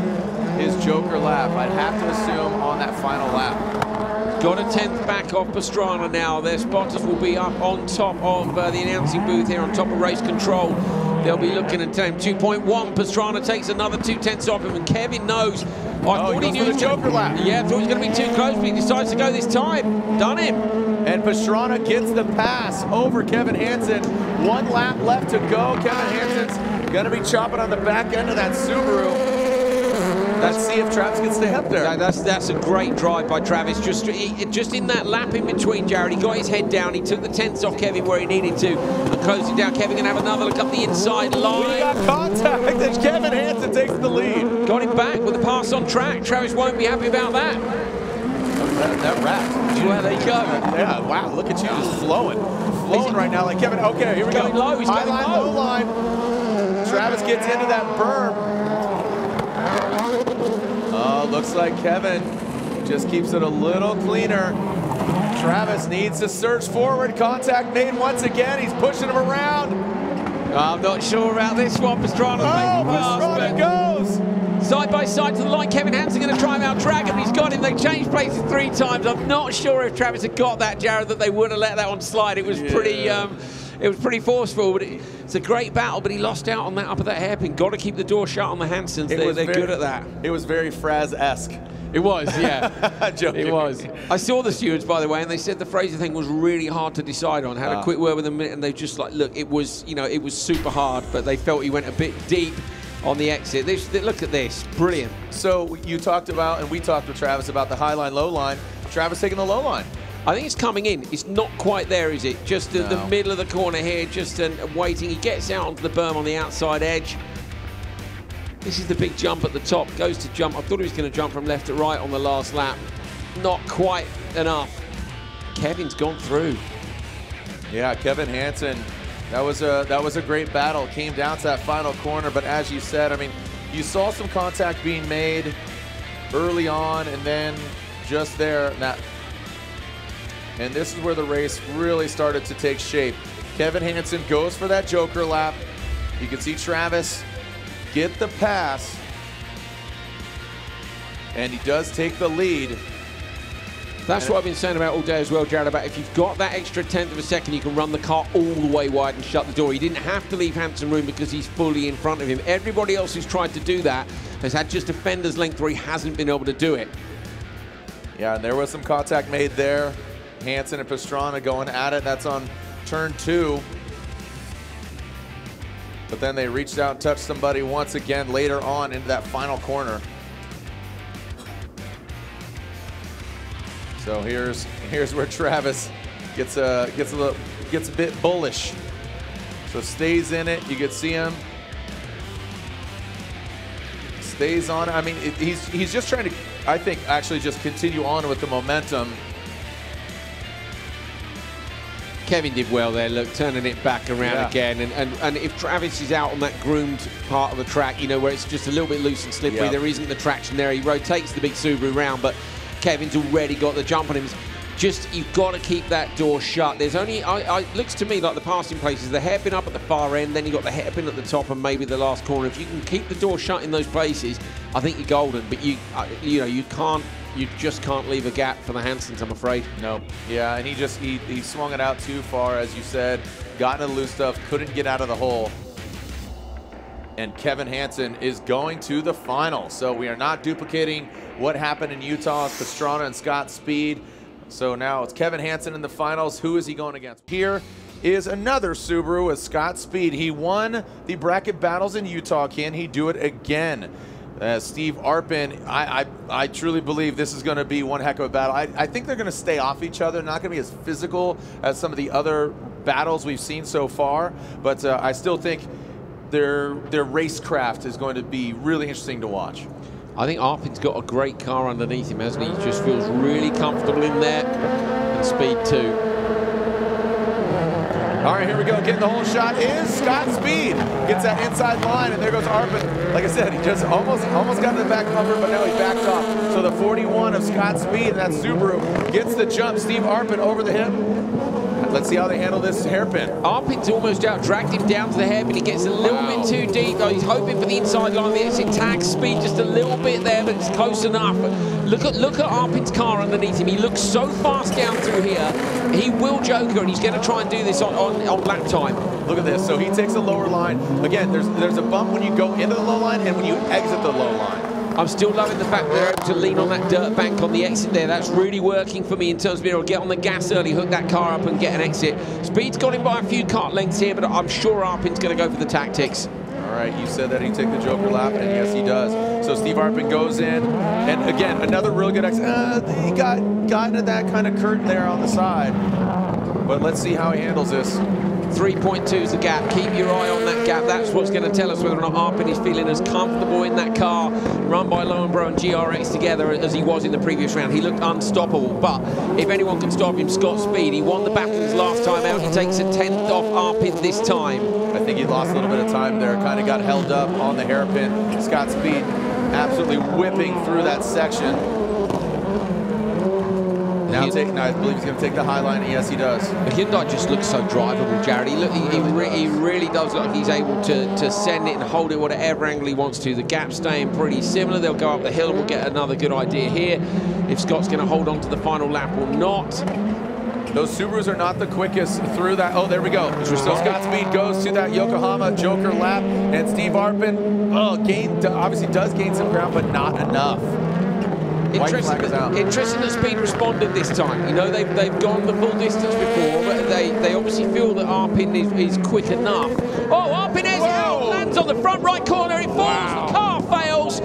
his Joker lap? I'd have to assume on that final lap. Got a tenth back off Pastrana now. Their spotters will be up on top of uh, the announcing booth here on top of race control. They'll be looking at time two point one. Pastrana takes another two tenths off him, and Kevin knows. I oh, thought he, he knew the Joker lap. Yeah, I thought he was going to be too close, but he decides to go this time. Done him. And Pastrana gets the pass over Kevin Hansen. One lap left to go. Kevin Hansen's going to be chopping on the back end of that Subaru. Let's see if Travis can stay up there. No, that's that's a great drive by Travis. Just he, just in that lap in between, Jared, he got his head down. He took the tenths off Kevin where he needed to and closed it down. Kevin can have another look up the inside line. We got contact, and Kevin Hansen takes the lead. Got him back with a pass on track. Travis won't be happy about that. That, that wrap. Where they go. Yeah, wow, look at you. Just flowing. Flowing He's right now. Like Kevin, okay, here we going go. Low. He's High going line, low. low line. Travis gets into that berm. Oh, looks like Kevin just keeps it a little cleaner. Travis needs to surge forward. Contact made once again. He's pushing him around. I'm not sure about this one. Pastrana oh, Pastrana goes. Side by side to the line. Kevin Hansen going to try him out drag him. He's got him. They changed places three times. I'm not sure if Travis had got that, Jared, that they would have let that one slide. It was yeah. pretty... Um, It was pretty forceful, but it, it's a great battle, but he lost out on that up at that hairpin. Got to keep the door shut on the Hansons. They, they're very, good at that. It was very Fraz-esque. It was, yeah. It was. I saw the stewards, by the way, and they said the Fraser thing was really hard to decide on. Had uh. a quick word with them, and they just like, look, it was, you know, it was super hard, but they felt he went a bit deep on the exit. They, they, look at this. Brilliant. So you talked about, and we talked with Travis about the high line, low line. Travis taking the low line. I think it's coming in. It's not quite there, is it? Just no. the middle of the corner here, just uh, waiting. He gets out onto the berm on the outside edge. This is the big jump at the top. Goes to jump. I thought he was going to jump from left to right on the last lap. Not quite enough. Kevin's gone through. Yeah, Kevin Hansen. That was a that was a great battle. Came down to that final corner, but as you said, I mean, you saw some contact being made early on, and then just there that. And this is where the race really started to take shape. Kevin Hansen goes for that Joker lap. You can see Travis get the pass. And he does take the lead. That's and what I've been saying about all day as well, Jared, about if you've got that extra tenth of a second, you can run the car all the way wide and shut the door. He didn't have to leave Hansen room because he's fully in front of him. Everybody else who's tried to do that has had just a fender's length where he hasn't been able to do it. Yeah, and there was some contact made there. Hansen and Pastrana going at it. That's on turn two. But then they reached out and touched somebody once again later on into that final corner. So here's here's where Travis gets a gets a little, gets a bit bullish. So stays in it. You can see him. Stays on. I mean, it, he's he's just trying to, I think, actually just continue on with the momentum. Kevin did well there, look, turning it back around yeah. again. And, and, and if Travis is out on that groomed part of the track, you know, where it's just a little bit loose and slippery, yep. there isn't the traction there. He rotates the big Subaru round, but Kevin's already got the jump on him. It's just, you've got to keep that door shut. There's only, I, I looks to me like the passing places, the hairpin up at the far end, then you've got the hairpin at the top and maybe the last corner. If you can keep the door shut in those places, I think you're golden. But, you you know, you can't. You just can't leave a gap for the Hansens, I'm afraid. No. Yeah, and he just, he, he swung it out too far, as you said. Got into the loose stuff, couldn't get out of the hole. And Kevin Hansen is going to the final. So we are not duplicating what happened in Utah with Pastrana and Scott Speed. So now it's Kevin Hansen in the finals. Who is he going against? Here is another Subaru with Scott Speed. He won the bracket battles in Utah. Can he do it again? Uh, Steve Arpin, I, I, I truly believe this is going to be one heck of a battle. I, I think they're going to stay off each other, not going to be as physical as some of the other battles we've seen so far. But uh, I still think their their racecraft is going to be really interesting to watch. I think Arpin's got a great car underneath him, hasn't he? He just feels really comfortable in there, and Speed too. All right, here we go. Getting the whole shot is Scott Speed. Gets that inside line, and there goes Arpin. Like I said, he just almost almost got in the back bumper, but now he backed off. So the forty-one of Scott Speed, and that Subaru gets the jump. Steve Arpin over the hip. Let's see how they handle this hairpin. Arpin's almost out, dragged him down to the hairpin. He gets a little wow. bit too deep, though. He's hoping for the inside line. The exit tags Speed just a little bit there, but it's close enough. Look at look at Arpin's car underneath him. He looks so fast down through here. He will joker, and he's going to try and do this on, on, on lap time. Look at this. So he takes a lower line. Again, there's, there's a bump when you go into the low line and when you exit the low line. I'm still loving the fact they're able to lean on that dirt bank on the exit there. That's really working for me in terms of being able to get on the gas early, hook that car up and get an exit. Speed's got him by a few cart lengths here, but I'm sure Arpin's going to go for the tactics. All right, you said that he'd take the joker lap, and yes, he does. So Steve Arpin goes in, and again, another really good exit. Uh, he got, got into that kind of curtain there on the side, but let's see how he handles this. three point two is the gap. Keep your eye on that gap. That's what's going to tell us whether or not Arpin is feeling as comfortable in that car run by Lowenbro and G R X together as he was in the previous round. He looked unstoppable, but if anyone can stop him, Scott Speed. He won the battles last time out. He takes a tenth off Arpin this time. I think he lost a little bit of time there. Kind of got held up on the hairpin. Scott Speed absolutely whipping through that section. Now, take, now I believe he's going to take the high line, and yes, he does. Hyundai just looks so drivable, Jared. He, look, he, he, really, he really does look like he's able to, to send it and hold it whatever angle he wants to. The gap's staying pretty similar. They'll go up the hill. We'll get another good idea here if Scott's going to hold on to the final lap or not. Those Subarus are not the quickest through that. Oh, there we go. So Scott Speed goes to that Yokohama Joker lap, and Steve Arpin oh, gained, obviously does gain some ground, but not enough. Interesting that, interesting that Speed responded this time. You know, they've, they've gone the full distance before, but they, they obviously feel that Arpin is, is quick enough. Oh, Arpin is out, lands on the front right corner, it falls, wow. The car fails,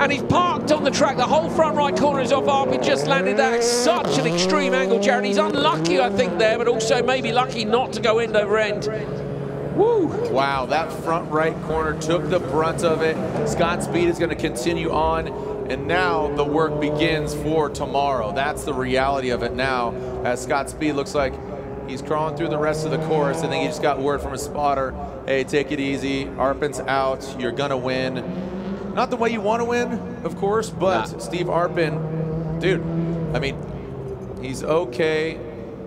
and he's parked on the track. The whole front right corner is off. Arpin just landed that at such an extreme angle, Jared. He's unlucky, I think, there, but also maybe lucky not to go end over end. Woo. Wow, that front right corner took the brunt of it. Scott Speed is going to continue on, and now the work begins for tomorrow. That's the reality of it now, as Scott Speed looks like he's crawling through the rest of the course. I think he just got word from a spotter, hey, take it easy, Arpin's out, you're gonna win. Not the way you wanna win, of course, but nah. Steve Arpin, dude, I mean, he's okay.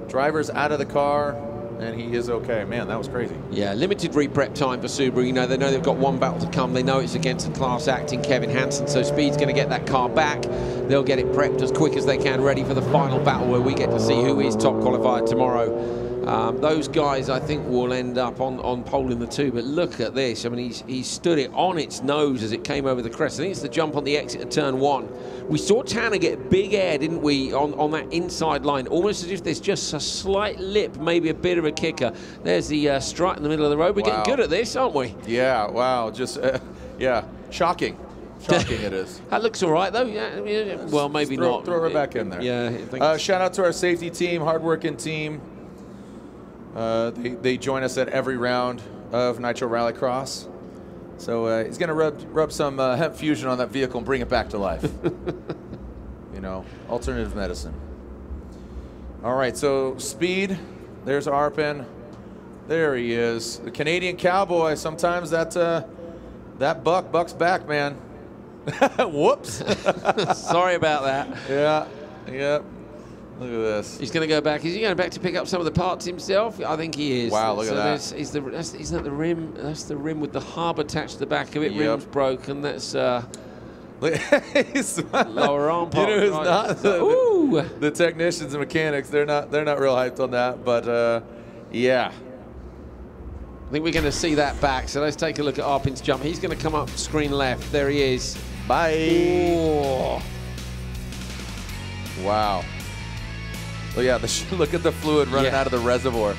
Driver's out of the car, and he is okay. Man, that was crazy. Yeah, limited re-prep time for Subaru. You know, they know they've got one battle to come. They know it's against a class act in Kevin Hansen, so Speed's going to get that car back. They'll get it prepped as quick as they can, ready for the final battle where we get to see who is top qualifier tomorrow. Um, those guys, I think, will end up on, on pole in the two, but look at this. I mean, he's, he stood it on its nose as it came over the crest. I think it's the jump on the exit of turn one. We saw Tanner get big air, didn't we, on, on that inside line, almost as if there's just a slight lip, maybe a bit of a kicker. There's the uh, strut in the middle of the road. We're wow. getting good at this, aren't we? Yeah, wow, just, uh, yeah, shocking. Shocking it is. That looks all right, though. Yeah. Well, maybe throw, not. Throw her back in there. Yeah. Uh, shout out to our safety team, hard-working team. Uh, they, they join us at every round of Nitro Rallycross. So uh, he's going to rub, rub some uh, hemp fusion on that vehicle and bring it back to life. You know, alternative medicine. All right, so Speed. There's Arpin. There he is. The Canadian cowboy. Sometimes that, uh, that buck bucks back, man. Whoops. Sorry about that. Yeah, yeah. Look at this. He's going to go back. Is he going back to pick up some of the parts himself? I think he is. Wow, look so at that. Is the, that's, isn't that the rim? That's the rim with the hub attached to the back of it. Yep. Rim's broken. That's uh, lower arm part. You know, it's right. not the, Ooh. the technicians and mechanics. They're not. They're not real hyped on that. But uh, yeah. I think we're going to see that back. So let's take a look at Arpin's jump. He's going to come up screen left. There he is. Bye. Ooh. Wow. Oh yeah, the, look at the fluid running yeah. out of the reservoir.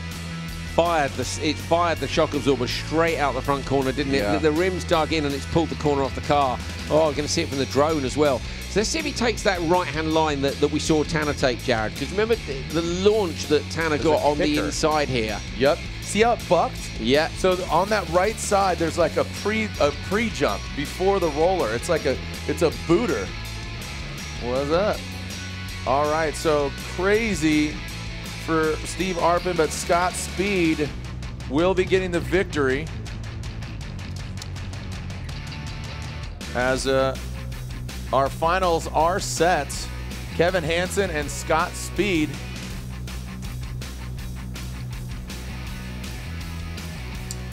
fired the it fired the shock absorber straight out the front corner, didn't it? Yeah. The, the rims dug in and it's pulled the corner off the car. Oh, I'm going to see it from the drone as well. So let's see if he takes that right-hand line that, that we saw Tanner take, Jared. Because remember the, the launch that Tanner There's got on kicker. the inside here. Yep. See how it bucked? Yeah. So on that right side, there's like a pre a pre-jump before the roller. It's like a it's a booter. What's up? All right. So crazy for Steve Arpin, but Scott Speed will be getting the victory as uh, our finals are set. Kevin Hansen and Scott Speed.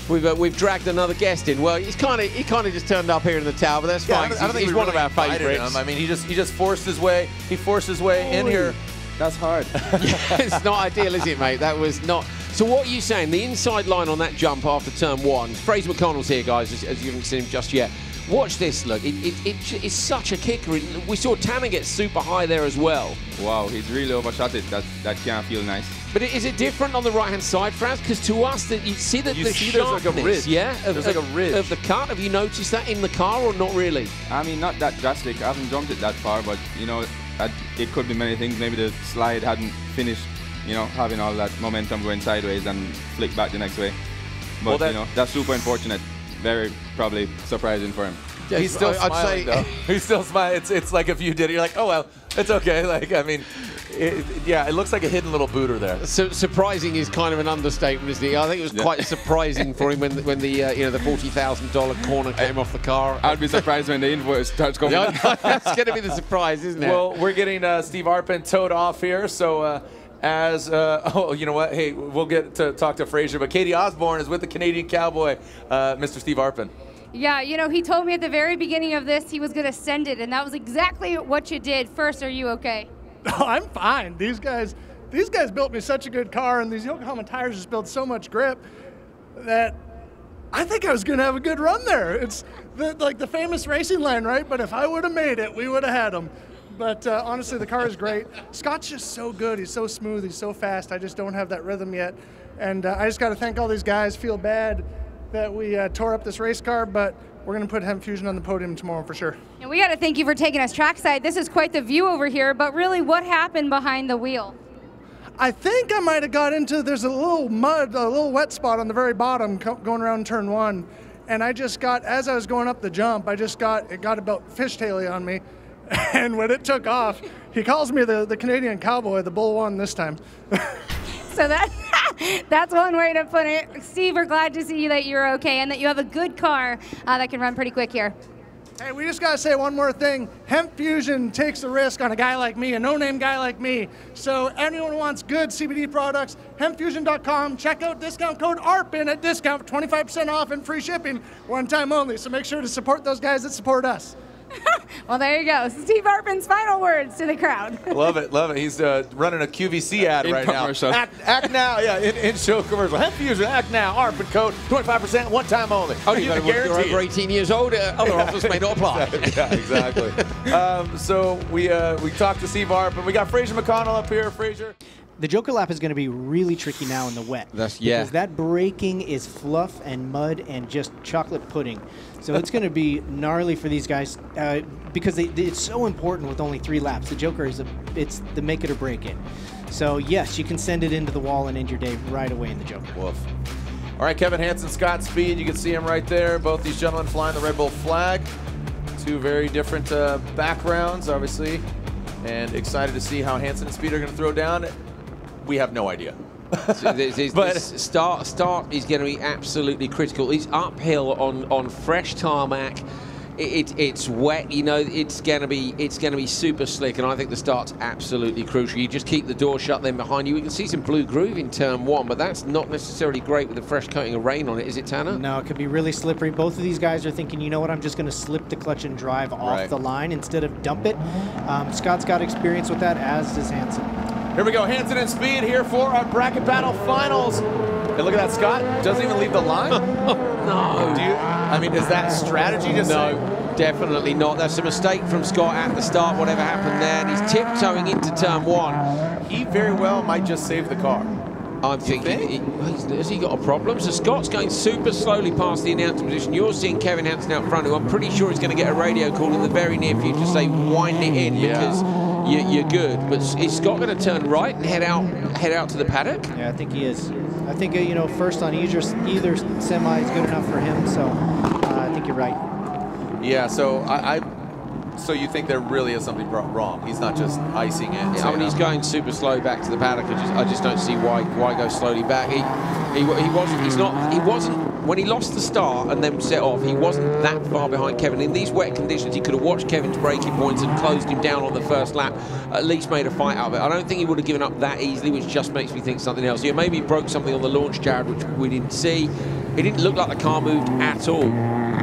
We've uh, we've dragged another guest in. Well, he's kind of he kind of just turned up here in the tower, but that's yeah, fine. I don't, I don't he's he's really one of our favorites. Him. I mean, he just he just forced his way. He forced his way Holy. in here. That's hard. It's not ideal, is it, mate? That was not. So what are you saying? The inside line on that jump after turn one. Fraser McConnell's here, guys, as, as you haven't seen him just yet. Watch this, look. It, it, it, it's such a kicker. It, we saw Tanner get super high there as well. Wow, he's really overshot it. That, that can't feel nice. But is it different on the right-hand side, Fraser? Because to us, that you see that you the see sharpness, there's like a ridge. yeah, of, there's like a ridge. of the cut. Have you noticed that in the car or not really? I mean, not that drastic. I haven't jumped it that far, but, you know, it could be many things. Maybe the slide hadn't finished, you know, having all that momentum going sideways and flick back the next way. But well, that, you know, that's super unfortunate. Very probably surprising for him. Yeah, he's still I, smiling. I'd say though. He's still smiling. It's it's like if you did it, you're like, oh well, it's okay. Like I mean. It, yeah, it looks like a hidden little booter there. So, surprising is kind of an understatement, isn't it? I think it was yeah. quite surprising for him when the, when the uh, you know the forty thousand dollar corner came I, off the car. I'd be surprised when the invoice starts going. No, no, that's going to be the surprise, isn't it? Well, we're getting uh, Steve Arpin towed off here, so uh, as uh, oh, you know what? Hey, we'll get to talk to Fraser, but Katie Osborne is with the Canadian Cowboy, uh, Mister Steve Arpin. Yeah, you know, he told me at the very beginning of this he was going to send it, and that was exactly what you did. First, are you okay? Oh, I'm fine. These guys, these guys built me such a good car, and these Yokohama tires just built so much grip that I think I was going to have a good run there. It's the, like the famous racing line, right? But if I would have made it, we would have had them. But uh, honestly, the car is great. Scott's just so good. He's so smooth. He's so fast. I just don't have that rhythm yet. And uh, I just got to thank all these guys. Feel bad that we uh, tore up this race car, but we're going to put Hemp Fusion on the podium tomorrow for sure. And we got to thank you for taking us trackside. This is quite the view over here, but really what happened behind the wheel? I think I might have got into, there's a little mud, a little wet spot on the very bottom going around turn one. And I just got, as I was going up the jump, I just got, it got about fishtaily on me. And when it took off, he calls me the, the Canadian Cowboy, the Bull One this time. So that, that's one way to put it. Steve, we're glad to see you that you're okay and that you have a good car uh, that can run pretty quick here. Hey, we just got to say one more thing. Hemp Fusion takes the risk on a guy like me, a no-name guy like me. So anyone who wants good C B D products, hemp fusion dot com. Check out discount code ARPIN at discount for twenty-five percent off and free shipping one time only. So make sure to support those guys that support us. Well, there you go. Steve Arpin's final words to the crowd. Love it, love it. He's uh, running a Q V C ad in right commercial. now. Act, act now, yeah, in, in show commercial. Hemp Fusion, act now. Arpin code, twenty-five percent, one time only. Oh, you got you're over eighteen years old. Uh, other offers may not apply. Yeah, exactly. um, so we uh, we talked to Steve Arpin. We got Fraser McConnell up here. Fraser. The Joker lap is going to be really tricky now in the wet. That's, yeah. Because that braking is fluff and mud and just chocolate pudding. So it's going to be gnarly for these guys uh, because they, they, it's so important with only three laps. The Joker is a, it's the make it or break it. So yes, you can send it into the wall and end your day right away in the Joker. Woof. All right, Kevin Hansen, Scott Speed. You can see him right there. Both these gentlemen flying the Red Bull flag. Two very different uh, backgrounds, obviously. And excited to see how Hansen and Speed are going to throw down. We have no idea. So this, this, but this start start is going to be absolutely critical. It's uphill on on fresh tarmac. It, it, it's wet, you know. It's going to be it's going to be super slick, and I think the start's absolutely crucial. You just keep the door shut, then behind you. We can see some blue groove in turn one, but that's not necessarily great with the fresh coating of rain on it, is it, Tanner? No, it could be really slippery. Both of these guys are thinking, you know what? I'm just going to slip the clutch and drive off right. the line instead of dump it. Um, Scott's got experience with that, as does Hansen. Here we go, Hansen and Speed here for our bracket battle finals. And look at that, Scott doesn't even leave the line. No. Do you, I mean, is that strategy just No, say? Definitely not. That's a mistake from Scott at the start, whatever happened there. And he's tiptoeing into turn one. He very well might just save the car. I'm thinking, he, has he got a problem? So Scott's going super slowly past the announcer position. You're seeing Kevin Hansen out front, who I'm pretty sure is going to get a radio call in the very near future, say wind it in, yeah, because you, you're good. But is Scott going to turn right and head out, head out to the paddock? Yeah, I think he is. I think, you know, first on either, either semi is good enough for him. So uh, I think you're right. Yeah. So I. I So you think there really is something wrong? He's not just icing it. Yeah, I mean, he's going super slow back to the paddock. I just, I just don't see why why go slowly back. He he he wasn't. He's not. He wasn't when he lost the start and then set off. He wasn't that far behind Kevin. In these wet conditions, he could have watched Kevin's braking points and closed him down on the first lap. At least made a fight out of it. I don't think he would have given up that easily, which just makes me think something else. Yeah, maybe he broke something on the launch, Jared, which we didn't see. It didn't look like the car moved at all.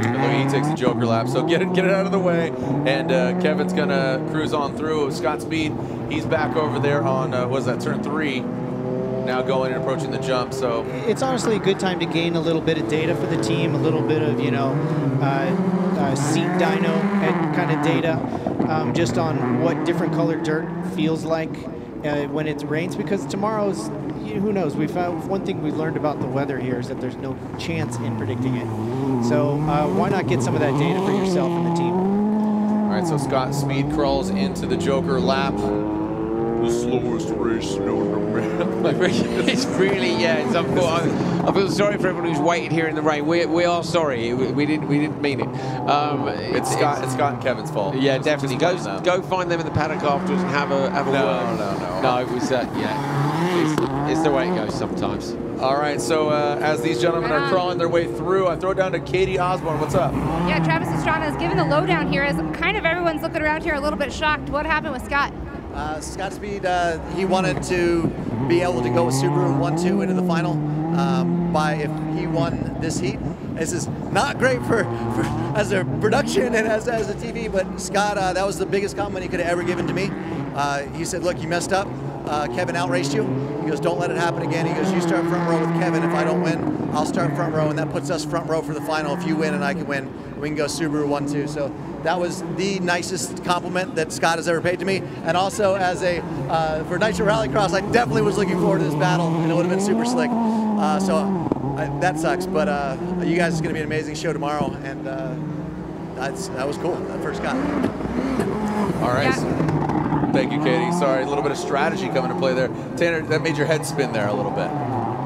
Although he takes the joker lap, so get it, get it out of the way, and uh, Kevin's gonna cruise on through. Scott Speed, he's back over there on uh, what is that, turn three, now going and approaching the jump. So it's honestly a good time to gain a little bit of data for the team, a little bit of you know uh, uh, seat dyno and kind of data, um, just on what different colored dirt feels like uh, when it rains, because tomorrow's. Who knows? We found one thing we learned about the weather here is that there's no chance in predicting it. So uh, why not get some of that data for yourself and the team? All right. So Scott Speed crawls into the Joker lap. The slowest race known to man. It's really, yeah. It's I feel sorry for everyone who's waited here in the rain. We we are sorry. We, we didn't we didn't mean it. Um, it's, it's Scott. It's Scott and Kevin's fault. Yeah, just, definitely. Just go go find them in the paddock afterwards and have a have a no, word. No, no, no. No, it was uh, yeah. It's, It's the way it goes sometimes. All right, so uh, as these gentlemen right are crawling their way through, I throw down to Katie Osborne. What's up? Yeah, Travis Pastrana is giving the lowdown here as kind of everyone's looking around here a little bit shocked. What happened with Scott? Uh, Scott Speed, uh, he wanted to be able to go with Subaru one two into the final um, by if he won this heat. This is not great for, for as a production and as, as a T V, but Scott, uh, that was the biggest compliment he could have ever given to me. Uh, he said, look, you messed up. Uh, Kevin outraced you. He goes, don't let it happen again. He goes, you start front row with Kevin. If I don't win, I'll start front row, and that puts us front row for the final. If you win and I can win, we can go Subaru one two. So that was the nicest compliment that Scott has ever paid to me. And also, as a uh, for Nitro Rallycross, I definitely was looking forward to this battle, and it would have been super slick. Uh, so I, that sucks, but uh, you guys, it's going to be an amazing show tomorrow, and uh, that's, that was cool for Scott. All right. Yeah. Thank you, Katie. Sorry, a little bit of strategy coming to play there. Tanner, that made your head spin there a little bit.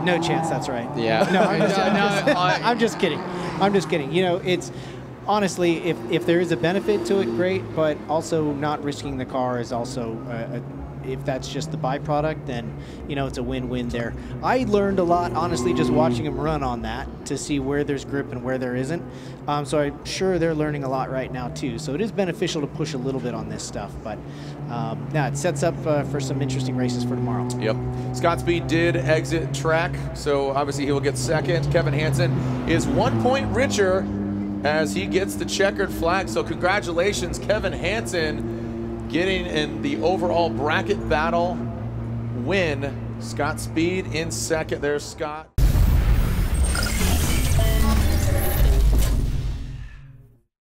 No chance, that's right. Yeah. No, I'm just, no, I'm just, no, I, I'm just kidding. I'm just kidding. You know, it's honestly, if, if there is a benefit to it, great, but also not risking the car is also, uh, a, if that's just the byproduct, then, you know, it's a win-win there. I learned a lot, honestly, just watching him run on that to see where there's grip and where there isn't. Um, so I'm sure they're learning a lot right now, too. So it is beneficial to push a little bit on this stuff, but... Um, now it sets up uh, for some interesting races for tomorrow. Yep. Scott Speed did exit track, so obviously he will get second. Kevin Hansen is one point richer as he gets the checkered flag. So congratulations, Kevin Hansen, getting in the overall bracket battle win. Scott Speed in second. There's Scott.